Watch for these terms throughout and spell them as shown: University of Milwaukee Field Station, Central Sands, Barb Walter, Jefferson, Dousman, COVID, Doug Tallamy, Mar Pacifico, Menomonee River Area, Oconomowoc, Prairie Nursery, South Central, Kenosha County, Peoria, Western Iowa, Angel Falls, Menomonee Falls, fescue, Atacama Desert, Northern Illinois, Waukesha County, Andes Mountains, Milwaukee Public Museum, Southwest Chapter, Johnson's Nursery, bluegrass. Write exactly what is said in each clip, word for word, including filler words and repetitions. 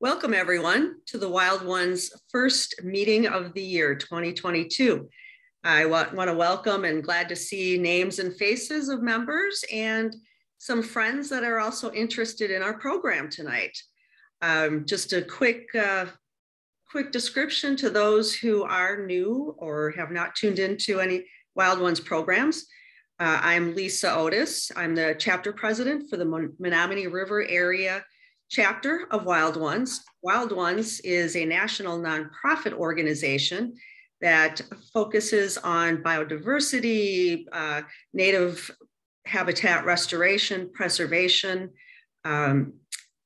Welcome everyone to the Wild Ones first meeting of the year twenty twenty-two. I want to welcome and glad to see names and faces of members and some friends that are also interested in our program tonight. Um, just a quick, uh, quick description to those who are new or have not tuned into any Wild Ones programs. Uh, I'm Lisa Otis. I'm the chapter president for the Menomonee River Area chapter of Wild Ones. Wild Ones is a national nonprofit organization that focuses on biodiversity, uh, native habitat restoration, preservation. Um,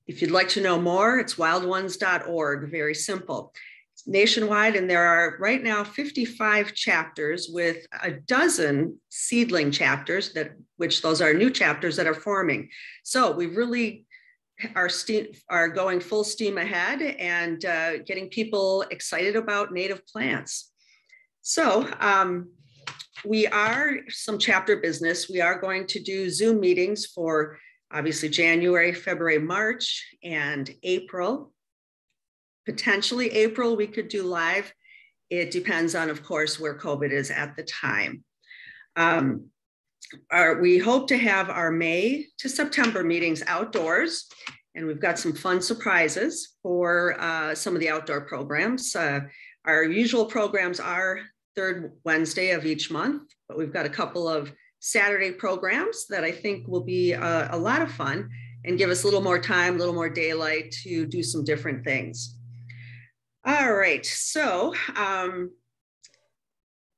if you'd like to know more, it's wild ones dot org, very simple. It's nationwide, and there are right now fifty-five chapters with a dozen seedling chapters, that which those are new chapters that are forming. So we really Are, steam, are going full steam ahead and uh, getting people excited about native plants. So um, we are some chapter business. We are going to do Zoom meetings for obviously January, February, March, and April. Potentially April, we could do live. It depends on, of course, where COVID is at the time. Um, Our, we hope to have our May to September meetings outdoors, and we've got some fun surprises for uh, some of the outdoor programs. Uh, our usual programs are third Wednesday of each month, but we've got a couple of Saturday programs that I think will be uh, a lot of fun and give us a little more time, a little more daylight to do some different things. All right, so um,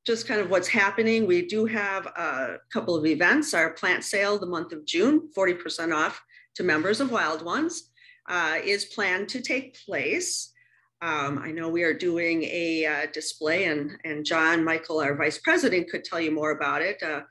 just kind of what's happening. We do have a couple of events. Our plant sale the month of June, forty percent off to members of Wild Ones, uh, is planned to take place. Um, I know we are doing a uh, display, and, and John Michael, our vice president, could tell you more about it. Uh,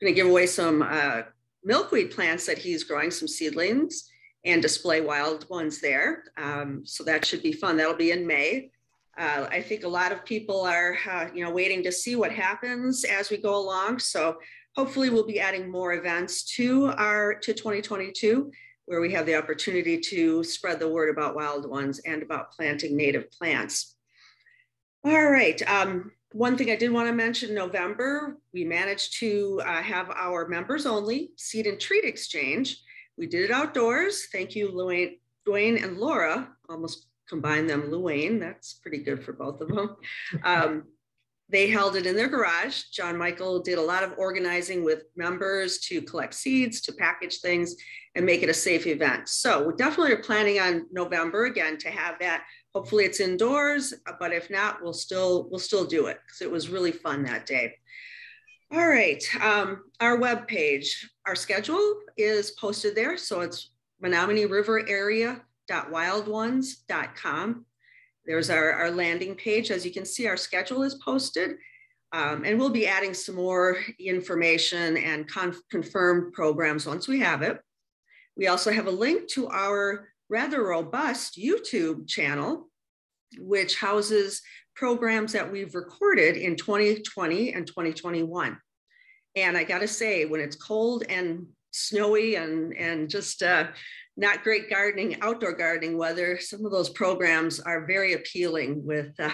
gonna give away some uh, milkweed plants that he's growing, some seedlings, and display Wild Ones there. Um, so that should be fun. That'll be in May. Uh, I think a lot of people are, uh, you know, waiting to see what happens as we go along. So hopefully we'll be adding more events to our to twenty twenty-two, where we have the opportunity to spread the word about Wild Ones and about planting native plants. All right. Um, one thing I did want to mention: November, we managed to uh, have our members only seed and treat exchange. We did it outdoors. Thank you, Luane, Dwayne, and Laura. Almost combine them, Luane, that's pretty good for both of them. Um, they held it in their garage. John Michael did a lot of organizing with members to collect seeds, to package things, and make it a safe event. So we definitely are planning on November again to have that. Hopefully it's indoors, but if not, we'll still, we'll still do it because it was really fun that day. All right, um, our webpage, our schedule is posted there. So it's Menomonee River Area wild ones dot com. There's our, our landing page. As you can see, our schedule is posted, um, and we'll be adding some more information and confirmed programs once we have it. We also have a link to our rather robust YouTube channel, which houses programs that we've recorded in twenty twenty and twenty twenty-one. And I gotta say, when it's cold and snowy and, and just uh, not great gardening, outdoor gardening weather, some of those programs are very appealing with uh,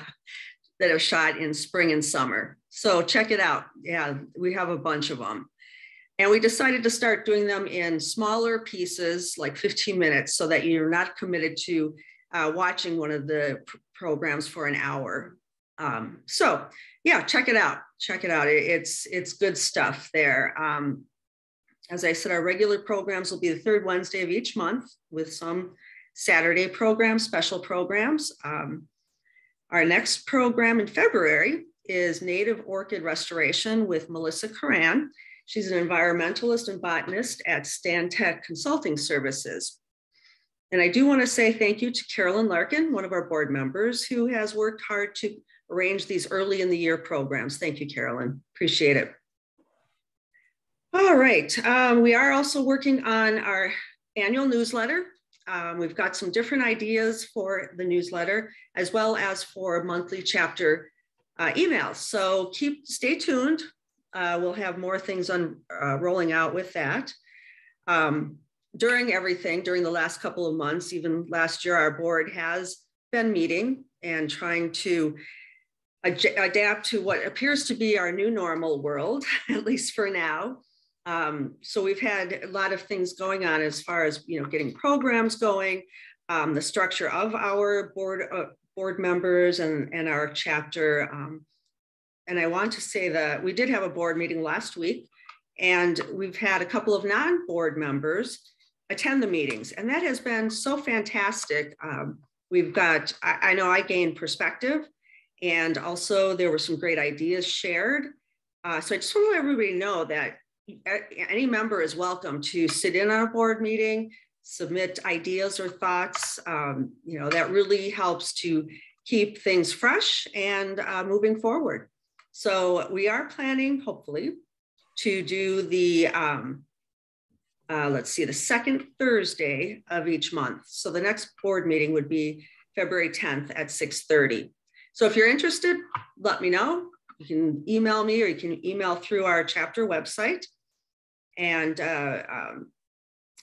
that are shot in spring and summer. So check it out. Yeah, we have a bunch of them. And we decided to start doing them in smaller pieces, like fifteen minutes, so that you're not committed to uh, watching one of the pr programs for an hour. Um, so yeah, check it out. Check it out. It, it's, it's good stuff there. Um, As I said, our regular programs will be the third Wednesday of each month with some Saturday programs, special programs. Um, our next program in February is Native Orchid Restoration with Melissa Karan. She's an environmentalist and botanist at Stantec Consulting Services. And I do want to say thank you to Carolyn Larkin, one of our board members, who has worked hard to arrange these early in the year programs. Thank you, Carolyn. Appreciate it. All right, um, we are also working on our annual newsletter. Um, we've got some different ideas for the newsletter, as well as for monthly chapter uh, emails. So keep, stay tuned. Uh, we'll have more things on uh, rolling out with that. Um, during everything, during the last couple of months, even last year, our board has been meeting and trying to ad- adapt to what appears to be our new normal world, at least for now. Um, so we've had a lot of things going on as far as, you know, getting programs going, um, the structure of our board uh, board members and, and our chapter. Um, and I want to say that we did have a board meeting last week, and we've had a couple of non-board members attend the meetings, and that has been so fantastic. Um, we've got, I, I know I gained perspective, and also there were some great ideas shared. Uh, so I just want to let everybody know that any member is welcome to sit in on a board meeting, submit ideas or thoughts. Um, you know, that really helps to keep things fresh and uh, moving forward. So we are planning, hopefully, to do the, um, uh, let's see, the second Thursday of each month. So the next board meeting would be February tenth at six thirty. So if you're interested, let me know. You can email me, or you can email through our chapter website. And uh, um,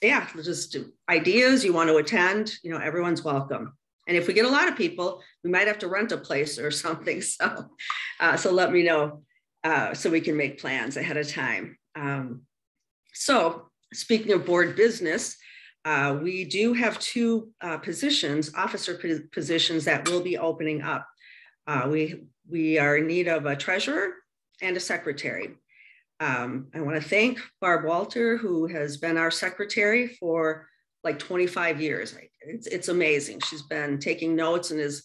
yeah, just do ideas, you want to attend, you know, everyone's welcome. And if we get a lot of people, we might have to rent a place or something. So, uh, so let me know uh, so we can make plans ahead of time. Um, so speaking of board business, uh, we do have two uh, positions, officer positions that will be opening up. Uh, we, we are in need of a treasurer and a secretary. Um, I want to thank Barb Walter, who has been our secretary for like twenty-five years. It's, it's amazing. She's been taking notes and has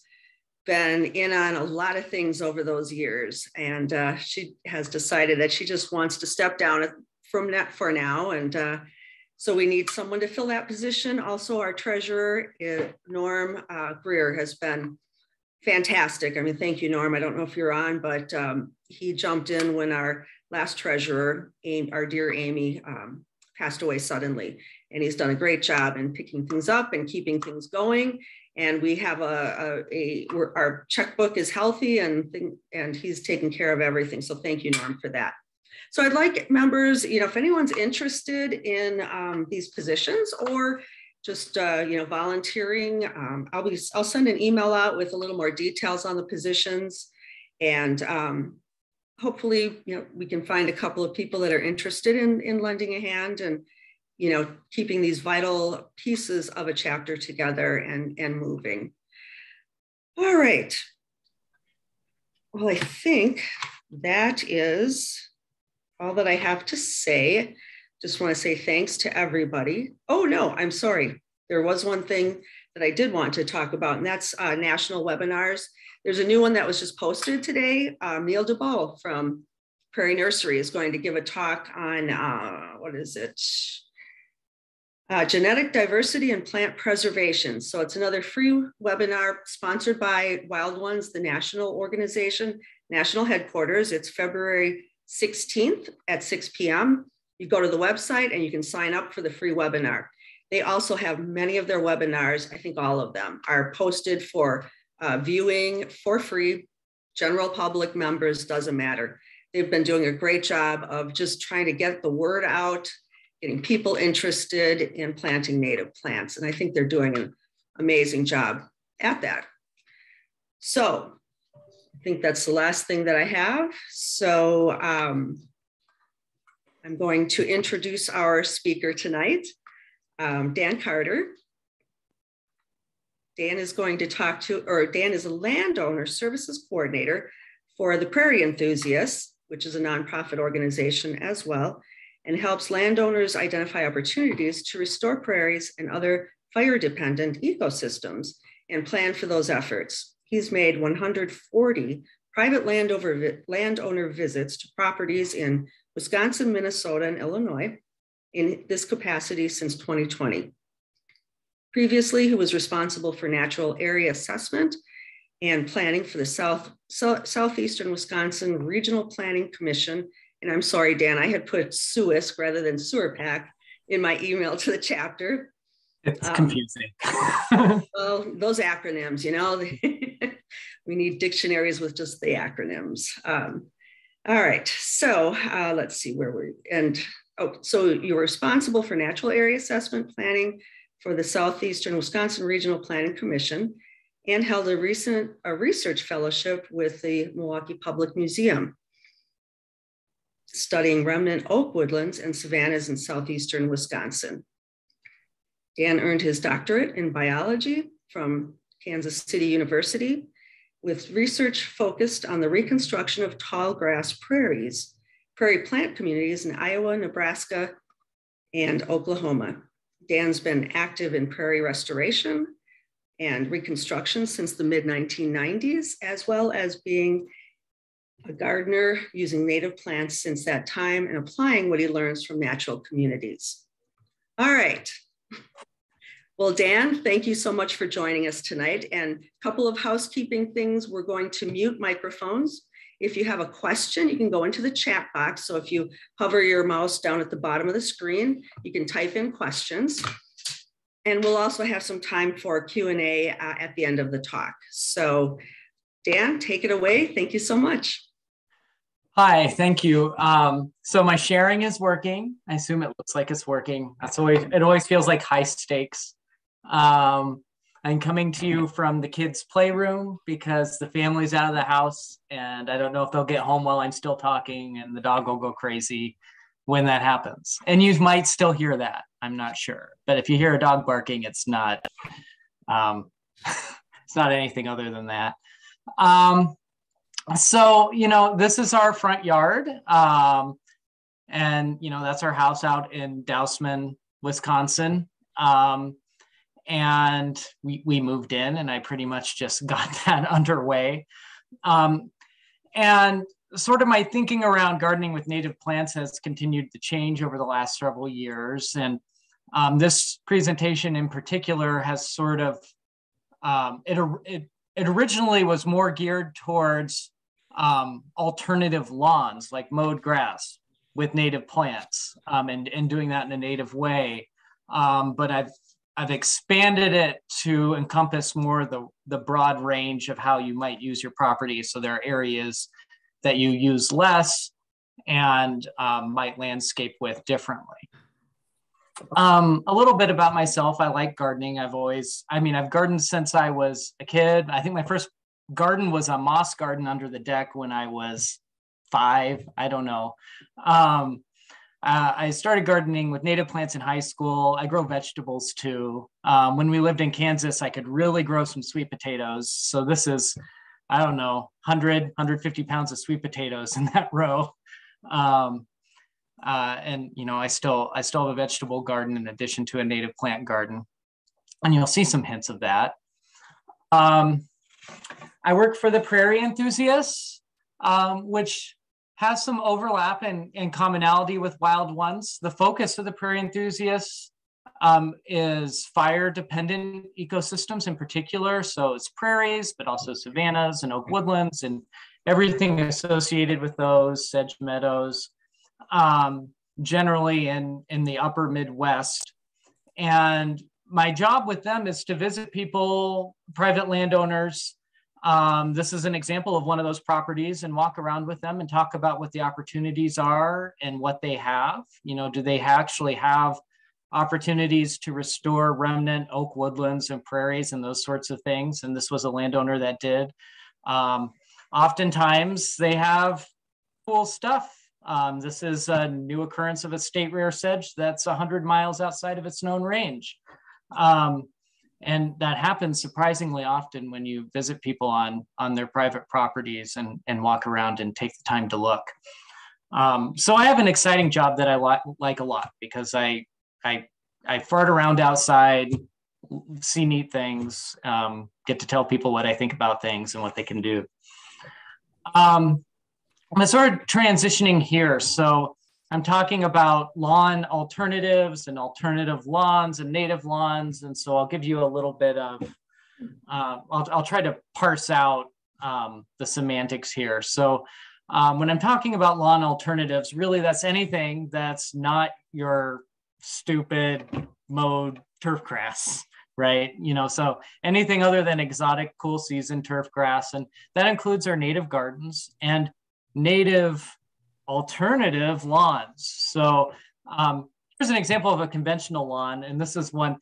been in on a lot of things over those years. And uh, she has decided that she just wants to step down from that for now. And uh, so we need someone to fill that position. Also, our treasurer, Norm uh, Greer, has been fantastic. I mean, thank you, Norm. I don't know if you're on, but um, he jumped in when our last treasurer, Amy, our dear Amy, um, passed away suddenly. And he's done a great job in picking things up and keeping things going. And we have a, a, a we're, our checkbook is healthy, and and he's taking care of everything. So thank you, Norm, for that. So I'd like members, you know, if anyone's interested in um, these positions, or just, uh, you know, volunteering. Um, I'll be, I'll send an email out with a little more details on the positions, and um, hopefully, you know, we can find a couple of people that are interested in, in lending a hand and, you know, keeping these vital pieces of a chapter together and, and moving. All right. Well, I think that is all that I have to say. Just want to say thanks to everybody. Oh, no, I'm sorry. There was one thing that I did want to talk about, and that's uh, national webinars. There's a new one that was just posted today. Um, Neil Diboll from Prairie Nursery is going to give a talk on, uh, what is it? Uh, genetic diversity and plant preservation. So it's another free webinar sponsored by Wild Ones, the national organization, national headquarters. It's February sixteenth at six p m You go to the website and you can sign up for the free webinar. They also have many of their webinars, I think all of them, are posted for uh, viewing for free. General public members, doesn't matter. They've been doing a great job of just trying to get the word out, getting people interested in planting native plants. And I think they're doing an amazing job at that. So I think that's the last thing that I have. So, um, I'm going to introduce our speaker tonight, um, Dan Carter. Dan is going to talk to, or Dan is a landowner services coordinator for the Prairie Enthusiasts, which is a nonprofit organization as well, and helps landowners identify opportunities to restore prairies and other fire-dependent ecosystems and plan for those efforts. He's made one hundred forty private landowner, landowner visits to properties in Wisconsin, Minnesota, and Illinois in this capacity since twenty twenty. Previously, he was responsible for natural area assessment and planning for the South, so, Southeastern Wisconsin Regional Planning Commission. And I'm sorry, Dan, I had put SUISC rather than SURPAC in my email to the chapter. It's um, confusing. Well, those acronyms, you know, we need dictionaries with just the acronyms. Um, All right, so uh, let's see where we, and oh, so you're responsible for natural area assessment planning for the Southeastern Wisconsin Regional Planning Commission and held a recent a research fellowship with the Milwaukee Public Museum, studying remnant oak woodlands and savannas in southeastern Wisconsin. Dan earned his doctorate in biology from Kansas State University with research focused on the reconstruction of tall grass prairies, prairie plant communities in Iowa, Nebraska, and Oklahoma. Dan's been active in prairie restoration and reconstruction since the mid nineteen nineties, as well as being a gardener using native plants since that time and applying what he learns from natural communities. All right. Well, Dan, thank you so much for joining us tonight. And a couple of housekeeping things. We're going to mute microphones. If you have a question, you can go into the chat box. So if you hover your mouse down at the bottom of the screen, you can type in questions. And we'll also have some time for Q and A uh, at the end of the talk. So Dan, take it away. Thank you so much. Hi, thank you. Um, so my sharing is working. I assume it looks like it's working. That's always, it always feels like high stakes. Um, I'm coming to you from the kids' playroom because the family's out of the house and I don't know if they'll get home while I'm still talking, and the dog will go crazy when that happens. And you might still hear that, I'm not sure. But if you hear a dog barking, it's not, um, it's not anything other than that. Um, so, you know, this is our front yard. Um, and, you know, that's our house out in Dousman, Wisconsin. Um, and we, we moved in and I pretty much just got that underway. Um, and sort of my thinking around gardening with native plants has continued to change over the last several years. And um, this presentation in particular has sort of, um, it, it, it originally was more geared towards um, alternative lawns, like mowed grass with native plants, um, and, and doing that in a native way. Um, but I've I've expanded it to encompass more the, the broad range of how you might use your property. So there are areas that you use less and um, might landscape with differently. Um, a little bit about myself. I like gardening. I've always, I mean, I've gardened since I was a kid. I think my first garden was a moss garden under the deck when I was five. I don't know. Um, Uh, I started gardening with native plants in high school. I grow vegetables too. Um, when we lived in Kansas, I could really grow some sweet potatoes. So this is, I don't know, one hundred, one hundred fifty pounds of sweet potatoes in that row. Um, uh, and, you know, I still, I still have a vegetable garden in addition to a native plant garden. And you'll see some hints of that. Um, I work for the Prairie Enthusiasts, um, which has some overlap and, and commonality with Wild Ones. The focus of the Prairie Enthusiasts um, is fire-dependent ecosystems in particular. So it's prairies, but also savannas and oak woodlands and everything associated with those, sedge meadows, um, generally in, in the upper Midwest. And my job with them is to visit people, private landowners. Um, this is an example of one of those properties, and walk around with them and talk about what the opportunities are and what they have. You know, do they actually have opportunities to restore remnant oak woodlands and prairies and those sorts of things? And this was a landowner that did. Um, oftentimes they have cool stuff. Um, this is a new occurrence of a state rare sedge that's one hundred miles outside of its known range. Um, And that happens surprisingly often when you visit people on, on their private properties and, and walk around and take the time to look. Um, so I have an exciting job that I li like a lot because I, I, I fart around outside, see neat things, um, get to tell people what I think about things and what they can do. Um, I'm sort of transitioning here. So I'm talking about lawn alternatives and alternative lawns and native lawns. And so I'll give you a little bit of, uh, I'll, I'll try to parse out um, the semantics here. So um, when I'm talking about lawn alternatives, really that's anything that's not your stupid mowed turf grass, right? You know, so anything other than exotic cool season turf grass. And that includes our native gardens and native alternative lawns. So Um, here's an example of a conventional lawn, and this is one.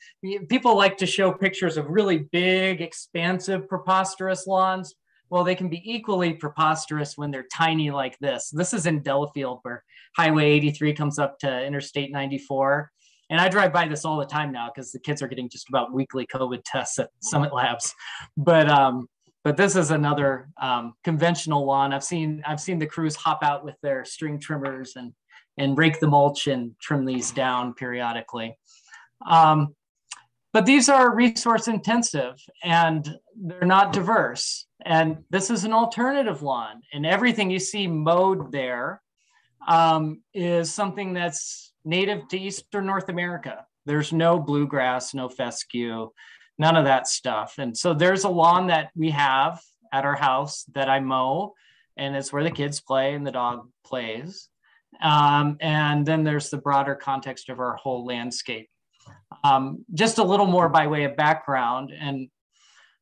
People like to show pictures of really big, expansive, preposterous lawns. Well, they can be equally preposterous when they're tiny like this. This is in Delafield, where Highway eighty-three comes up to Interstate ninety-four. And I drive by this all the time now because the kids are getting just about weekly COVID tests at Summit Labs. But um, but this is another um, conventional lawn. I've seen I've seen the crews hop out with their string trimmers and and rake the mulch and trim these down periodically. Um, but these are resource intensive and they're not diverse. And this is an alternative lawn, and everything you see mowed there um, is something that's native to Eastern North America. There's no bluegrass, no fescue, none of that stuff. And so there's a lawn that we have at our house that I mow, and it's where the kids play and the dog plays. Um, and then there's the broader context of our whole landscape. Um, just a little more by way of background. And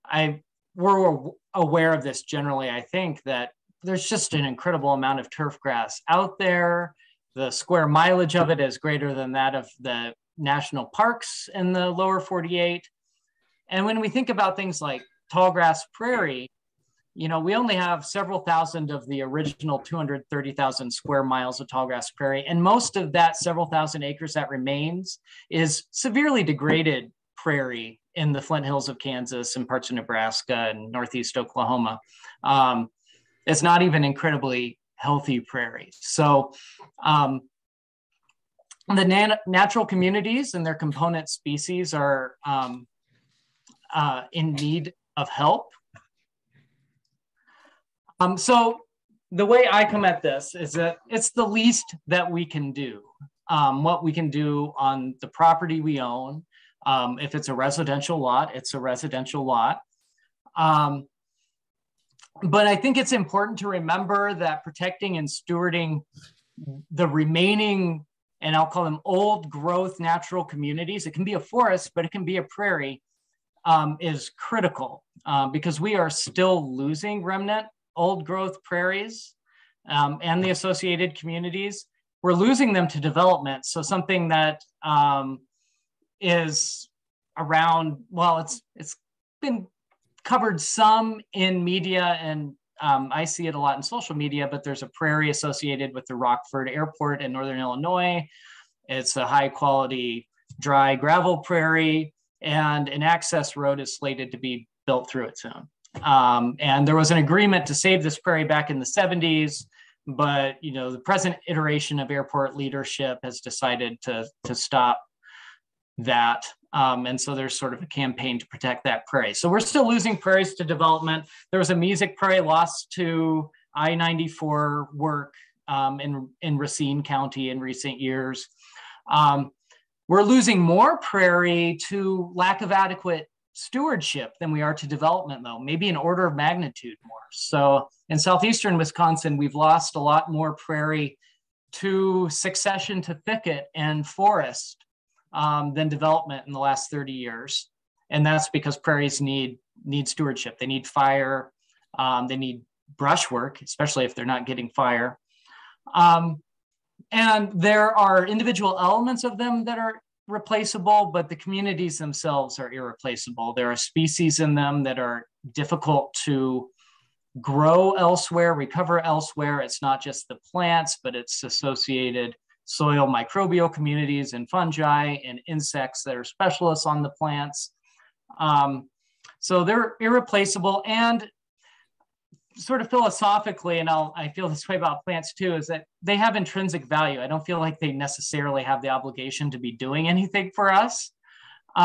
I we're aware of this generally, I think, that there's just an incredible amount of turf grass out there. The square mileage of it is greater than that of the national parks in the lower forty-eight. And when we think about things like tall grass prairie, you know, we only have several thousand of the original two hundred thirty thousand square miles of tall grass prairie. And most of that several thousand acres that remains is severely degraded prairie in the Flint Hills of Kansas and parts of Nebraska and Northeast Oklahoma. Um, it's not even incredibly healthy prairies. So um, the na natural communities and their component species are um, uh, in need of help. Um, so the way I come at this is that it's the least that we can do, um, what we can do on the property we own. Um, if it's a residential lot, it's a residential lot. Um, But I think it's important to remember that protecting and stewarding the remaining, and I'll call them old growth natural communities, it can be a forest, but it can be a prairie, um, is critical uh, because we are still losing remnant old growth prairies um, and the associated communities. We're losing them to development. So something that um, is around, well, it's it's been covered some in media, and um, I see it a lot in social media, but there's a prairie associated with the Rockford Airport in Northern Illinois. It's a high quality dry gravel prairie, and an access road is slated to be built through it soon. Um, and there was an agreement to save this prairie back in the seventies, but you know, the present iteration of airport leadership has decided to, to stop that. Um, and so there's sort of a campaign to protect that prairie. So we're still losing prairies to development. There was a Mesic prairie lost to I ninety-four work um, in, in Racine County in recent years. Um, we're losing more prairie to lack of adequate stewardship than we are to development, though, maybe an order of magnitude more. So in southeastern Wisconsin, we've lost a lot more prairie to succession to thicket and forest Um, than development in the last thirty years. And that's because prairies need, need stewardship. They need fire, um, they need brushwork, especially if they're not getting fire. Um, and there are individual elements of them that are replaceable, but the communities themselves are irreplaceable. There are species in them that are difficult to grow elsewhere, recover elsewhere. It's not just the plants, but it's associated soil microbial communities and fungi and insects that are specialists on the plants. Um, so they're irreplaceable, and sort of philosophically, and I'll, I feel this way about plants too, is that they have intrinsic value. I don't feel like they necessarily have the obligation to be doing anything for us,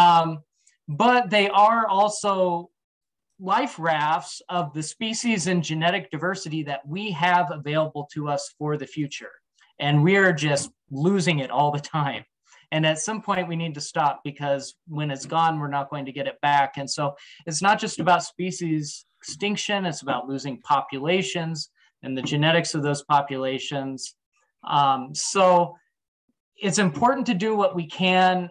um, but they are also life rafts of the species and genetic diversity that we have available to us for the future. And we're just losing it all the time. And at some point we need to stop, because when it's gone, we're not going to get it back. And so it's not just about species extinction, it's about losing populations and the genetics of those populations. Um, so it's important to do what we can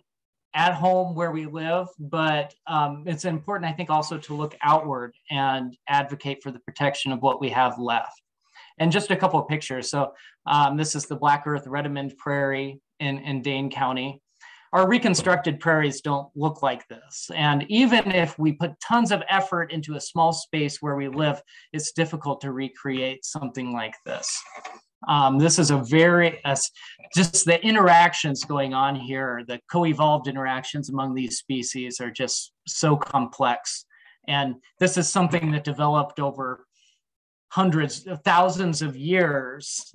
at home where we live, but um, it's important, I think, also to look outward and advocate for the protection of what we have left. And just a couple of pictures. So um, this is the Black Earth Redmond Prairie in, in Dane County, our reconstructed prairies don't look like this. And even if we put tons of effort into a small space where we live, it's difficult to recreate something like this. Um, this is a very, uh, just the interactions going on here, the co-evolved interactions among these species are just so complex. And this is something that developed over hundreds of thousands of years.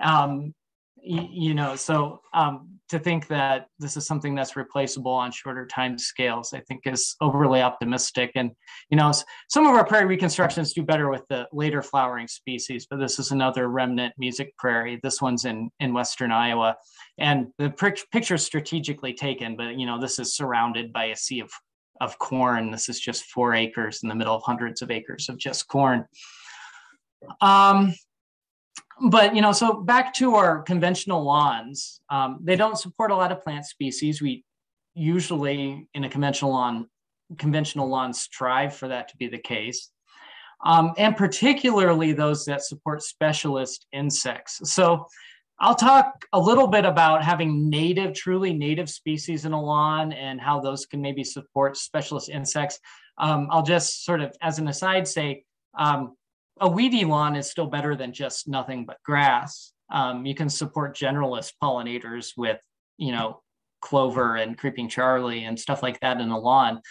um, You know, so um, to think that this is something that's replaceable on shorter time scales, I think is overly optimistic. And, you know, some of our prairie reconstructions do better with the later flowering species, but this is another remnant music prairie. This one's in, in Western Iowa. And the picture is strategically taken, but, you know, this is surrounded by a sea of, of corn. This is just four acres in the middle of hundreds of acres of just corn. Um, But, you know, so back to our conventional lawns, um, they don't support a lot of plant species. We usually in a conventional lawn, conventional lawns strive for that to be the case. Um, and particularly those that support specialist insects. So I'll talk a little bit about having native, truly native species in a lawn and how those can maybe support specialist insects. Um, I'll just sort of, as an aside, say, um, a weedy lawn is still better than just nothing but grass. Um, you can support generalist pollinators with, you know, clover and creeping Charlie and stuff like that in a lawn,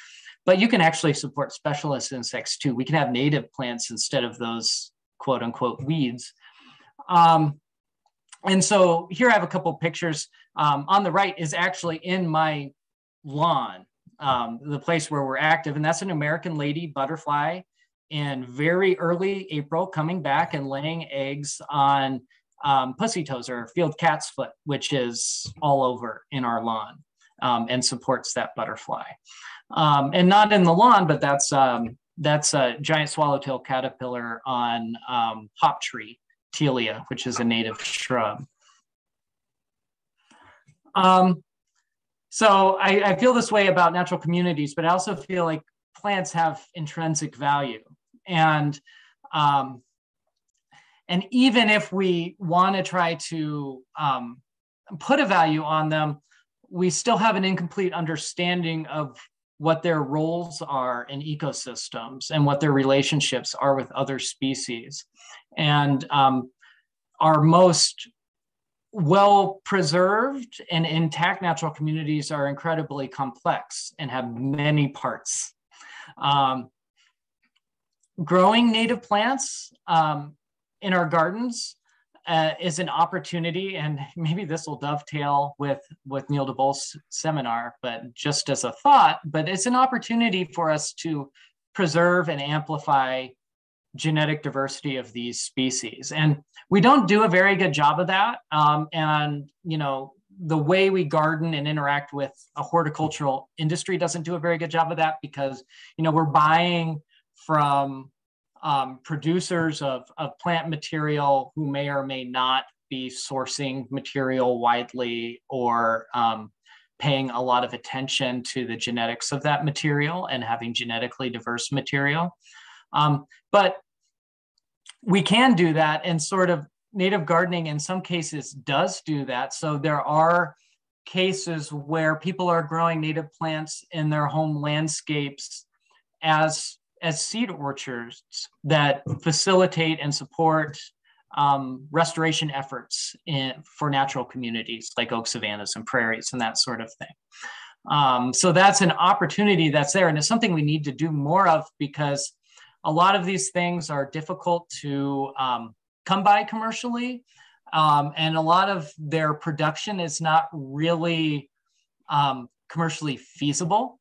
but you can actually support specialist insects too. We can have native plants instead of those quote unquote weeds. Um, and so here I have a couple pictures. Um, on the right is actually in my lawn, um, the place where we're active, and that's an American lady butterfly. In very early April, coming back and laying eggs on um, pussy toes or field cat's foot, which is all over in our lawn um, and supports that butterfly. Um, and not in the lawn, but that's um, that's a giant swallowtail caterpillar on um, hop tree Telea, which is a native shrub. Um, so I, I feel this way about natural communities, but I also feel like plants have intrinsic value. And, um, and even if we want to try to um, put a value on them, we still have an incomplete understanding of what their roles are in ecosystems and what their relationships are with other species. And um, our most well-preserved and intact natural communities are incredibly complex and have many parts. Um, growing native plants um, in our gardens uh, is an opportunity, and maybe this will dovetail with, with Neil Diboll's seminar, but just as a thought, but it's an opportunity for us to preserve and amplify genetic diversity of these species. And we don't do a very good job of that. Um, and, you know, the way we garden and interact with a horticultural industry doesn't do a very good job of that because, you know, we're buying from um, producers of, of plant material who may or may not be sourcing material widely or um, paying a lot of attention to the genetics of that material and having genetically diverse material. Um, but we can do that, and sort of native gardening in some cases does do that. So there are cases where people are growing native plants in their home landscapes as, as seed orchards that facilitate and support um, restoration efforts in, for natural communities like oak savannas and prairies and that sort of thing. Um, so that's an opportunity that's there, and it's something we need to do more of because a lot of these things are difficult to um, come by commercially, um, and a lot of their production is not really um, commercially feasible.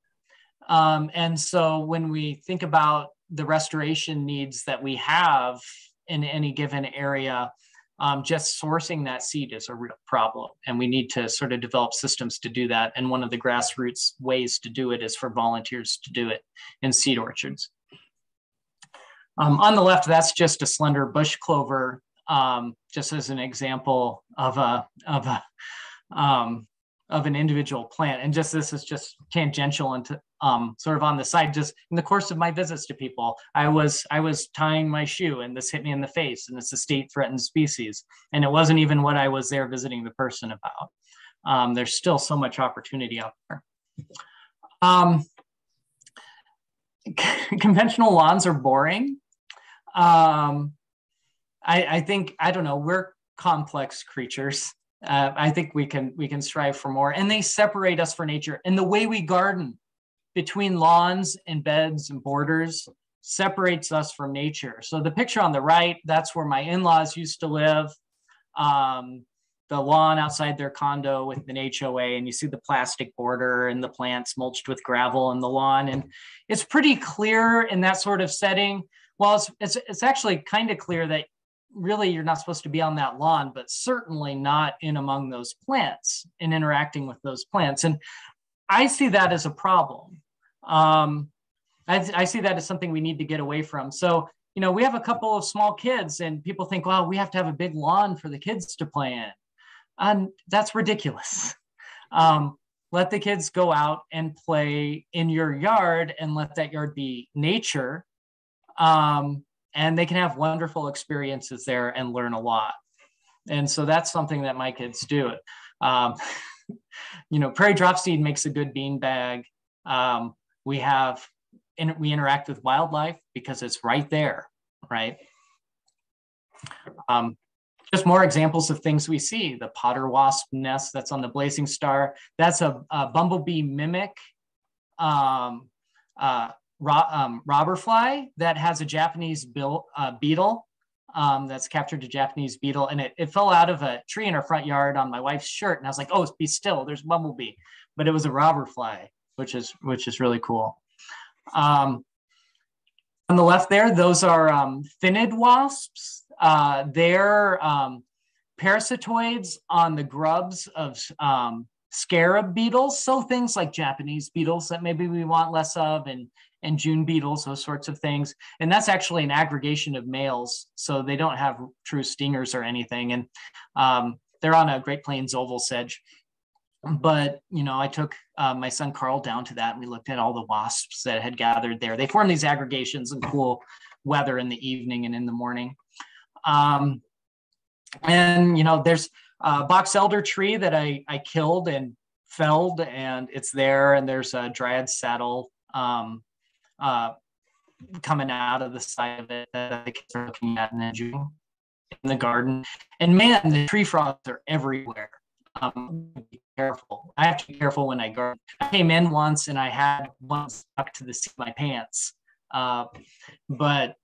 Um, and so when we think about the restoration needs that we have in any given area, um, just sourcing that seed is a real problem. And we need to sort of develop systems to do that. And one of the grassroots ways to do it is for volunteers to do it in seed orchards. Um, on the left, that's just a slender bush clover, um, just as an example of a of a um, of an individual plant. And just this is just tangential and to, um, sort of on the side. Just in the course of my visits to people, I was I was tying my shoe, and this hit me in the face, and it's a state threatened species, and it wasn't even what I was there visiting the person about. um, there's still so much opportunity out there. Um, conventional lawns are boring. Um, I, I think, I don't know, we're complex creatures. Uh, I think we can, we can strive for more, and they separate us from nature. And the way we garden between lawns and beds and borders separates us from nature. So the picture on the right, that's where my in-laws used to live. Um, the lawn outside their condo with an H O A, and you see the plastic border and the plants mulched with gravel in the lawn. And it's pretty clear in that sort of setting. Well, it's, it's, it's actually kind of clear that really you're not supposed to be on that lawn, but certainly not in among those plants and interacting with those plants. And I see that as a problem. Um, I, I see that as something we need to get away from. So, you know, we have a couple of small kids and people think, wow, we have to have a big lawn for the kids to play in. And that's ridiculous. Um, let the kids go out and play in your yard and let that yard be nature. Um, and they can have wonderful experiences there and learn a lot. And so that's something that my kids do. Um, you know, prairie dropseed makes a good bean bag. Um, we have, and we interact with wildlife because it's right there, right? Um, just more examples of things we see. The potter wasp nest that's on the blazing star, that's a, a bumblebee mimic um, uh, ro um, robber fly that has a Japanese bill, uh, beetle um, that's captured a Japanese beetle. And it, it fell out of a tree in our front yard on my wife's shirt. And I was like, oh, be still, there's bumblebee. But it was a robber fly, which is, which is really cool. Um, on the left there, those are um, finnid wasps. Uh, they're um, parasitoids on the grubs of um, scarab beetles. So things like Japanese beetles that maybe we want less of, and, and June beetles, those sorts of things. And that's actually an aggregation of males. So they don't have true stingers or anything. And um, they're on a Great Plains oval sedge. But, you know, I took uh, my son Carl down to that, and we looked at all the wasps that had gathered there. They form these aggregations in cool weather in the evening and in the morning. Um, and, you know, there's a box elder tree that I, I killed and felled, and it's there. And there's a dryad saddle um, uh, coming out of the side of it that the kids are looking at in June in the garden. And man, the tree frogs are everywhere. Um, be careful. I have to be careful when I garden. I came in once and I had one stuck to the seat of my pants, uh, but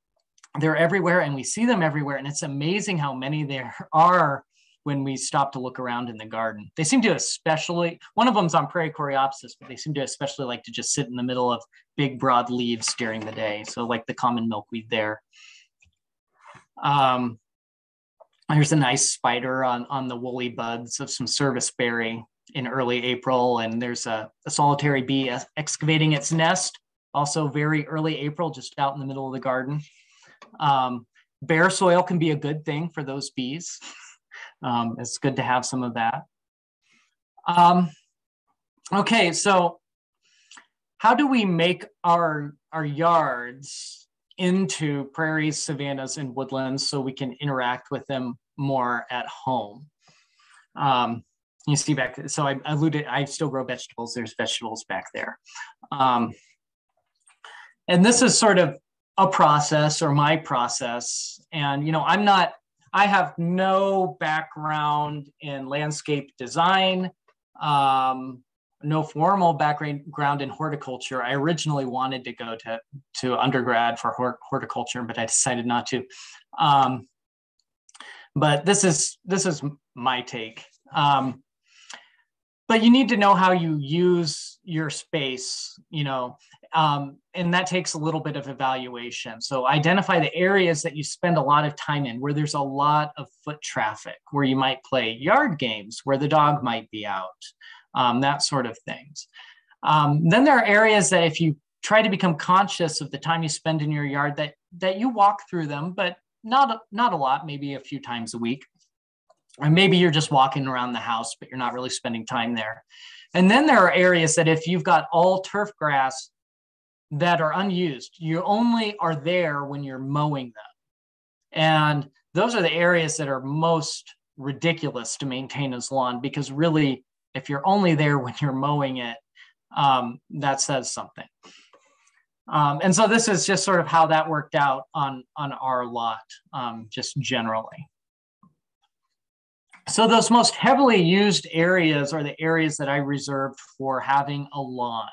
they're everywhere, and we see them everywhere. And it's amazing how many there are when we stop to look around in the garden. They seem to especially, one of them's on Prairie coreopsis, but they seem to especially like to just sit in the middle of big broad leaves during the day. So like the common milkweed there. Um, There's a nice spider on, on the woolly buds of some serviceberry in early April. And there's a, a solitary bee excavating its nest, also very early April, just out in the middle of the garden. Um, bare soil can be a good thing for those bees. Um, it's good to have some of that. Um, okay, so how do we make our, our yards into prairies, savannas, and woodlands so we can interact with them more at home? Um, you see back, so I alluded, I still grow vegetables. There's vegetables back there. Um, and this is sort of a process, or my process. And, you know, I'm not, I have no background in landscape design, um, no formal background in horticulture. I originally wanted to go to, to undergrad for hort horticulture, but I decided not to. Um, but this is, this is my take. Um, but you need to know how you use your space, you know, um, and that takes a little bit of evaluation. So identify the areas that you spend a lot of time in, where there's a lot of foot traffic, where you might play yard games, where the dog might be out. Um, that sort of things. Um, then there are areas that if you try to become conscious of the time you spend in your yard, that, that you walk through them, but not, not a lot, maybe a few times a week. Or maybe you're just walking around the house, but you're not really spending time there. And then there are areas that if you've got all turf grass that are unused, you only are there when you're mowing them. And those are the areas that are most ridiculous to maintain as lawn, because really if you're only there when you're mowing it, um, that says something. Um, and so this is just sort of how that worked out on, on our lot, um, just generally. So those most heavily used areas are the areas that I reserved for having a lawn.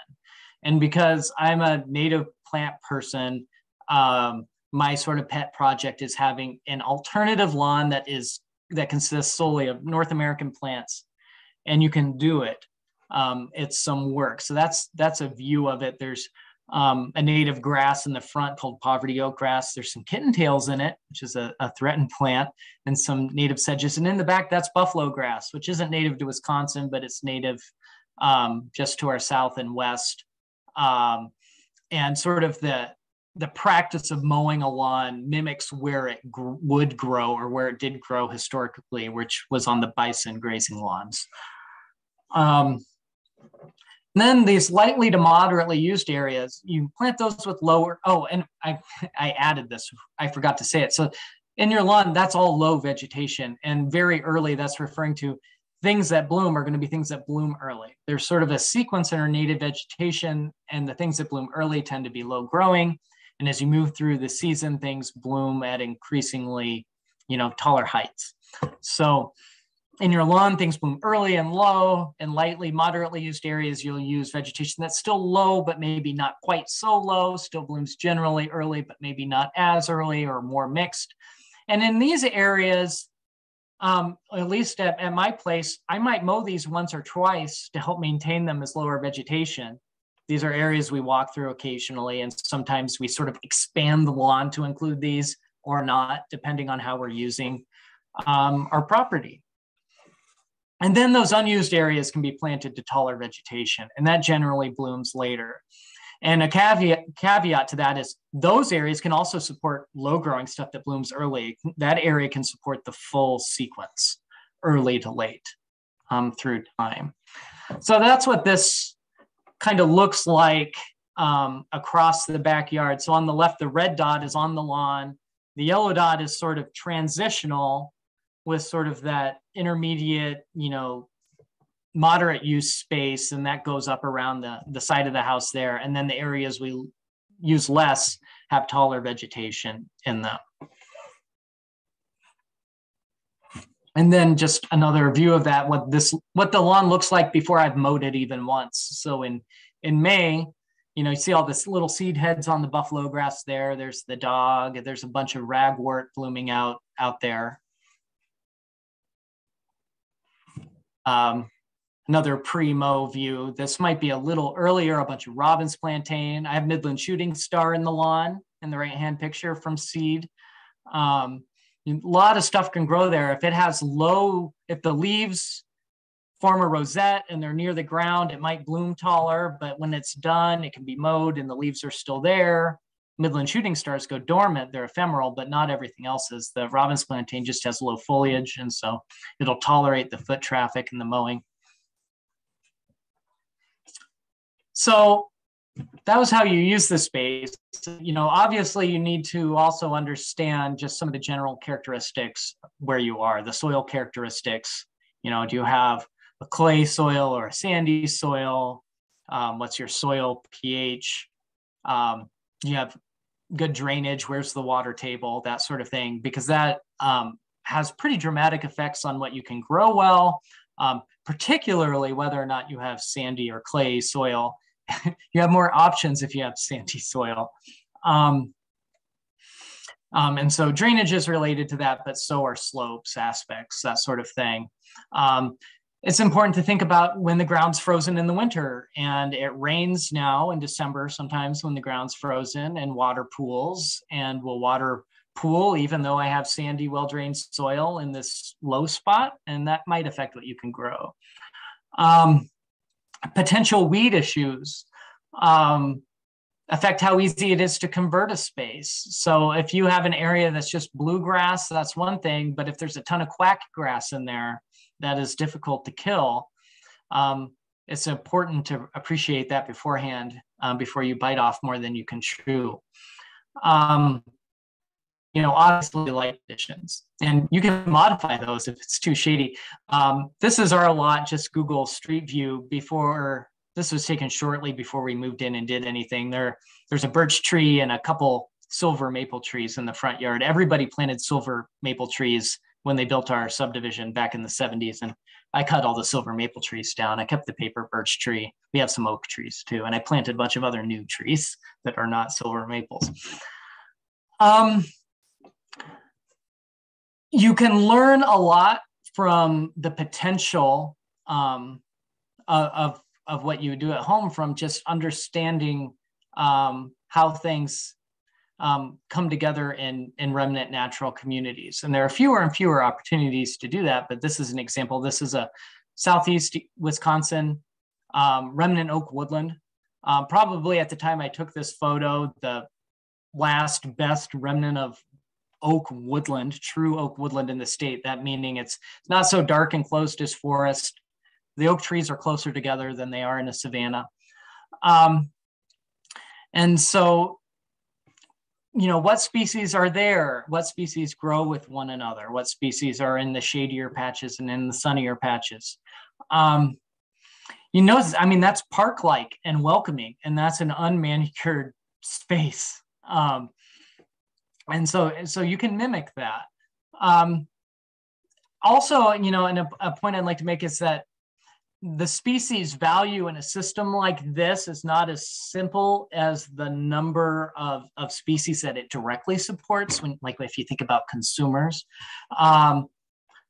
And because I'm a native plant person, um, my sort of pet project is having an alternative lawn that is that consists solely of North American plants, and you can do it. Um, it's some work. So that's that's a view of it. There's um, a native grass in the front called poverty oak grass. There's some kittentails in it, which is a, a threatened plant, and some native sedges. And in the back, that's buffalo grass, which isn't native to Wisconsin, but it's native um, just to our south and west. Um, and sort of the the practice of mowing a lawn mimics where it gr would grow or where it did grow historically, which was on the bison grazing lawns. Um, then these lightly to moderately used areas, you plant those with lower, oh, and I, I added this, I forgot to say it. So in your lawn, that's all low vegetation. And very early, that's referring to things that bloom are going to be things that bloom early. There's sort of a sequence in our native vegetation, and the things that bloom early tend to be low growing. And as you move through the season, things bloom at increasingly, you know, taller heights. So in your lawn, things bloom early and low, and lightly, moderately used areas, you'll use vegetation that's still low, but maybe not quite so low, still blooms generally early, but maybe not as early or more mixed. And in these areas, um, at least at, at my place, I might mow these once or twice to help maintain them as lower vegetation. These are areas we walk through occasionally, and sometimes we sort of expand the lawn to include these or not, depending on how we're using um, our property. And then those unused areas can be planted to taller vegetation, and that generally blooms later. And a caveat, caveat to that is those areas can also support low-growing stuff that blooms early. That area can support the full sequence, early to late, um, through time. So that's what this kind of looks like um, across the backyard. So on the left, the red dot is on the lawn. The yellow dot is sort of transitional with sort of that intermediate, you know, moderate use space. And that goes up around the, the side of the house there. And then the areas we use less have taller vegetation in them. And then just another view of that, what this, what the lawn looks like before I've mowed it even once. So in, in May, you know, you see all this little seed heads on the buffalo grass there. There's the dog, there's a bunch of ragwort blooming out, out there. Um, another pre-mow view. This might be a little earlier, a bunch of robin's plantain. I have Midland shooting star in the lawn in the right-hand picture from seed. Um, A lot of stuff can grow there. If it has low, if the leaves form a rosette and they're near the ground, it might bloom taller, but when it's done, it can be mowed and the leaves are still there. Midland shooting stars go dormant, they're ephemeral, but not everything else is. The robin's plantain just has low foliage, and so it'll tolerate the foot traffic and the mowing. So that was how you use the space. You know, obviously you need to also understand just some of the general characteristics where you are, the soil characteristics. You know, do you have a clay soil or a sandy soil? Um, what's your soil pH? Um, you have good drainage, where's the water table, that sort of thing, because that um, has pretty dramatic effects on what you can grow well, um, particularly whether or not you have sandy or clay soil. You have more options if you have sandy soil. Um, um, and so drainage is related to that, but so are slopes, aspects, that sort of thing. Um, it's important to think about when the ground's frozen in the winter, and it rains now in December sometimes when the ground's frozen, and water pools, and will water pool even though I have sandy, well-drained soil in this low spot, and that might affect what you can grow. Um, Potential weed issues um, affect how easy it is to convert a space. So if you have an area that's just bluegrass, that's one thing, but if there's a ton of quack grass in there that is difficult to kill, um, it's important to appreciate that beforehand, um, before you bite off more than you can chew. Um, you know, obviously light conditions, and you can modify those if it's too shady. Um, this is our lot, just Google Street View before. This was taken shortly before we moved in and did anything. There, there's a birch tree and a couple silver maple trees in the front yard. Everybody planted silver maple trees when they built our subdivision back in the seventies. And I cut all the silver maple trees down. I kept the paper birch tree. We have some oak trees too. And I planted a bunch of other new trees that are not silver maples. Um, you can learn a lot from the potential um, of, of what you do at home from just understanding um, how things Um, come together in, in remnant natural communities. And there are fewer and fewer opportunities to do that, but this is an example. This is a Southeast Wisconsin um, remnant oak woodland. Um, probably at the time I took this photo, the last best remnant of oak woodland, true oak woodland in the state, that meaning it's not so dark and closed as forest. The oak trees are closer together than they are in a savanna. Um, and so, you know, what species are there? What species grow with one another? What species are in the shadier patches and in the sunnier patches? Um, you notice, I mean, that's park-like and welcoming, and that's an unmanicured space. Um, and so, so you can mimic that. Um, also, you know, and a, a point I'd like to make is that the species value in a system like this is not as simple as the number of, of species that it directly supports, when, like if you think about consumers. Um,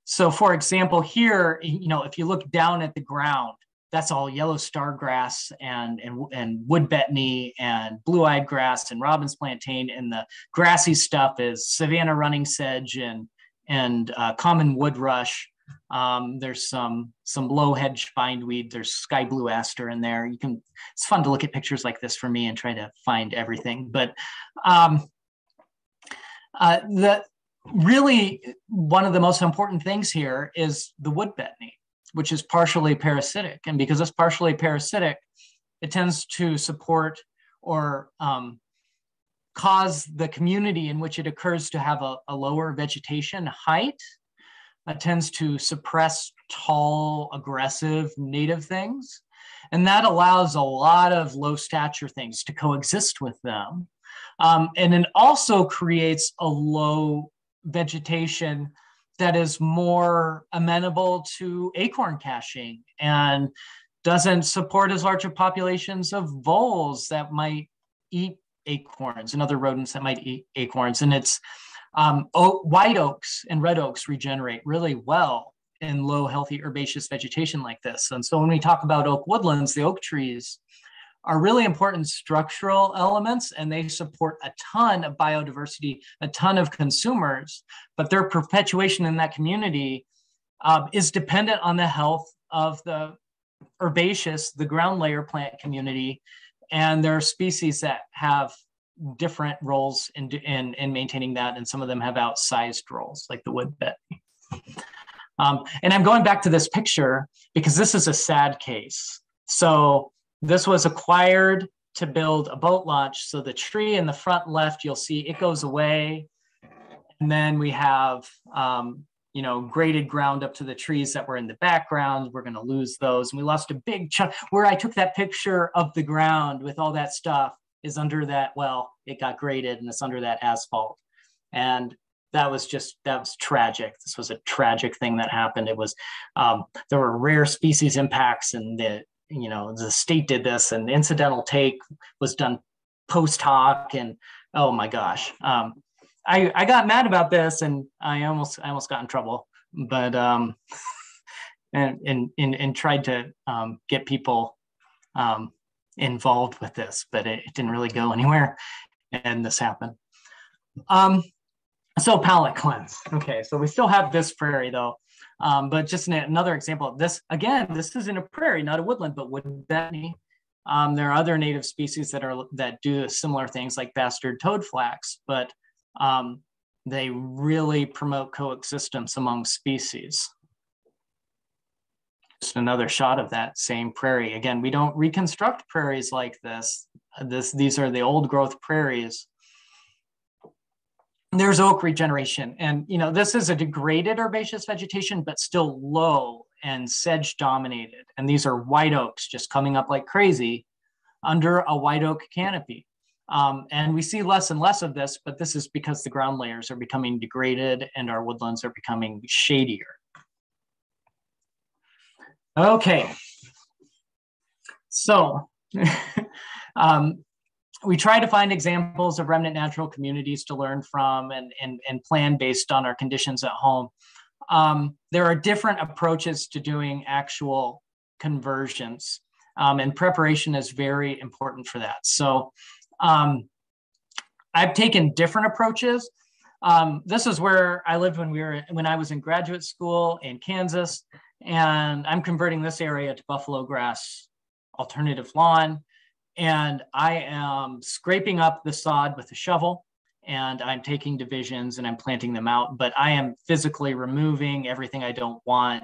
so for example, here, you know, if you look down at the ground, that's all yellow star grass and, and, and wood betony and blue-eyed grass and robin's plantain, and the grassy stuff is savanna running sedge and, and uh, common wood rush. Um, there's some, some low hedge bindweed, there's sky blue aster in there. You can, it's fun to look at pictures like this for me and try to find everything. But um, uh, the, really one of the most important things here is the wood betony, which is partially parasitic. And because it's partially parasitic, it tends to support or um, cause the community in which it occurs to have a, a lower vegetation height. It tends to suppress tall, aggressive native things. And that allows a lot of low stature things to coexist with them. Um, and it also creates a low vegetation that is more amenable to acorn caching and doesn't support as large of populations of voles that might eat acorns and other rodents that might eat acorns. And it's Um, oak, white oaks and red oaks regenerate really well in low, healthy, herbaceous vegetation like this. And so when we talk about oak woodlands, the oak trees are really important structural elements, and they support a ton of biodiversity, a ton of consumers, but their perpetuation in that community uh, is dependent on the health of the herbaceous, the ground layer plant community, and there are species that have different roles in, in, in maintaining that, and some of them have outsized roles, like the wood betony. Um, and I'm going back to this picture because this is a sad case. So this was acquired to build a boat launch. So the tree in the front left, you'll see it goes away. And then we have, um, you know, graded ground up to the trees that were in the background. We're gonna lose those. And we lost a big chunk. Where I took that picture of the ground with all that stuff is under that, well, it got graded and it's under that asphalt. And that was just, that was tragic. This was a tragic thing that happened. It was, um, there were rare species impacts, and the, you know, the state did this, and the incidental take was done post hoc, and oh my gosh. Um, I, I got mad about this, and I almost, I almost got in trouble, but, um, and, and, and, and tried to um, get people, um, involved with this, but it didn't really go anywhere, and this happened. Um, so palate cleanse. Okay, so we still have this prairie though, um, but just an, another example of this. Again, this isn't a prairie, not a woodland, but wood betony. Um, there are other native species that are that do similar things, like bastard toad flax, but um, they really promote coexistence among species. Just another shot of that same prairie. Again, we don't reconstruct prairies like this. This, these are the old growth prairies. there's oak regeneration. And, you know, this is a degraded herbaceous vegetation, but still low and sedge dominated. And these are white oaks just coming up like crazy under a white oak canopy. Um, and we see less and less of this, but this is because the ground layers are becoming degraded and our woodlands are becoming shadier. Okay, so um, we try to find examples of remnant natural communities to learn from and, and, and plan based on our conditions at home. Um, there are different approaches to doing actual conversions, um, and preparation is very important for that. So um, I've taken different approaches. Um, this is where I lived when we were when I was in graduate school in Kansas, and I'm converting this area to buffalo grass alternative lawn, and I am scraping up the sod with a shovel, and I'm taking divisions and I'm planting them out, but I am physically removing everything I don't want.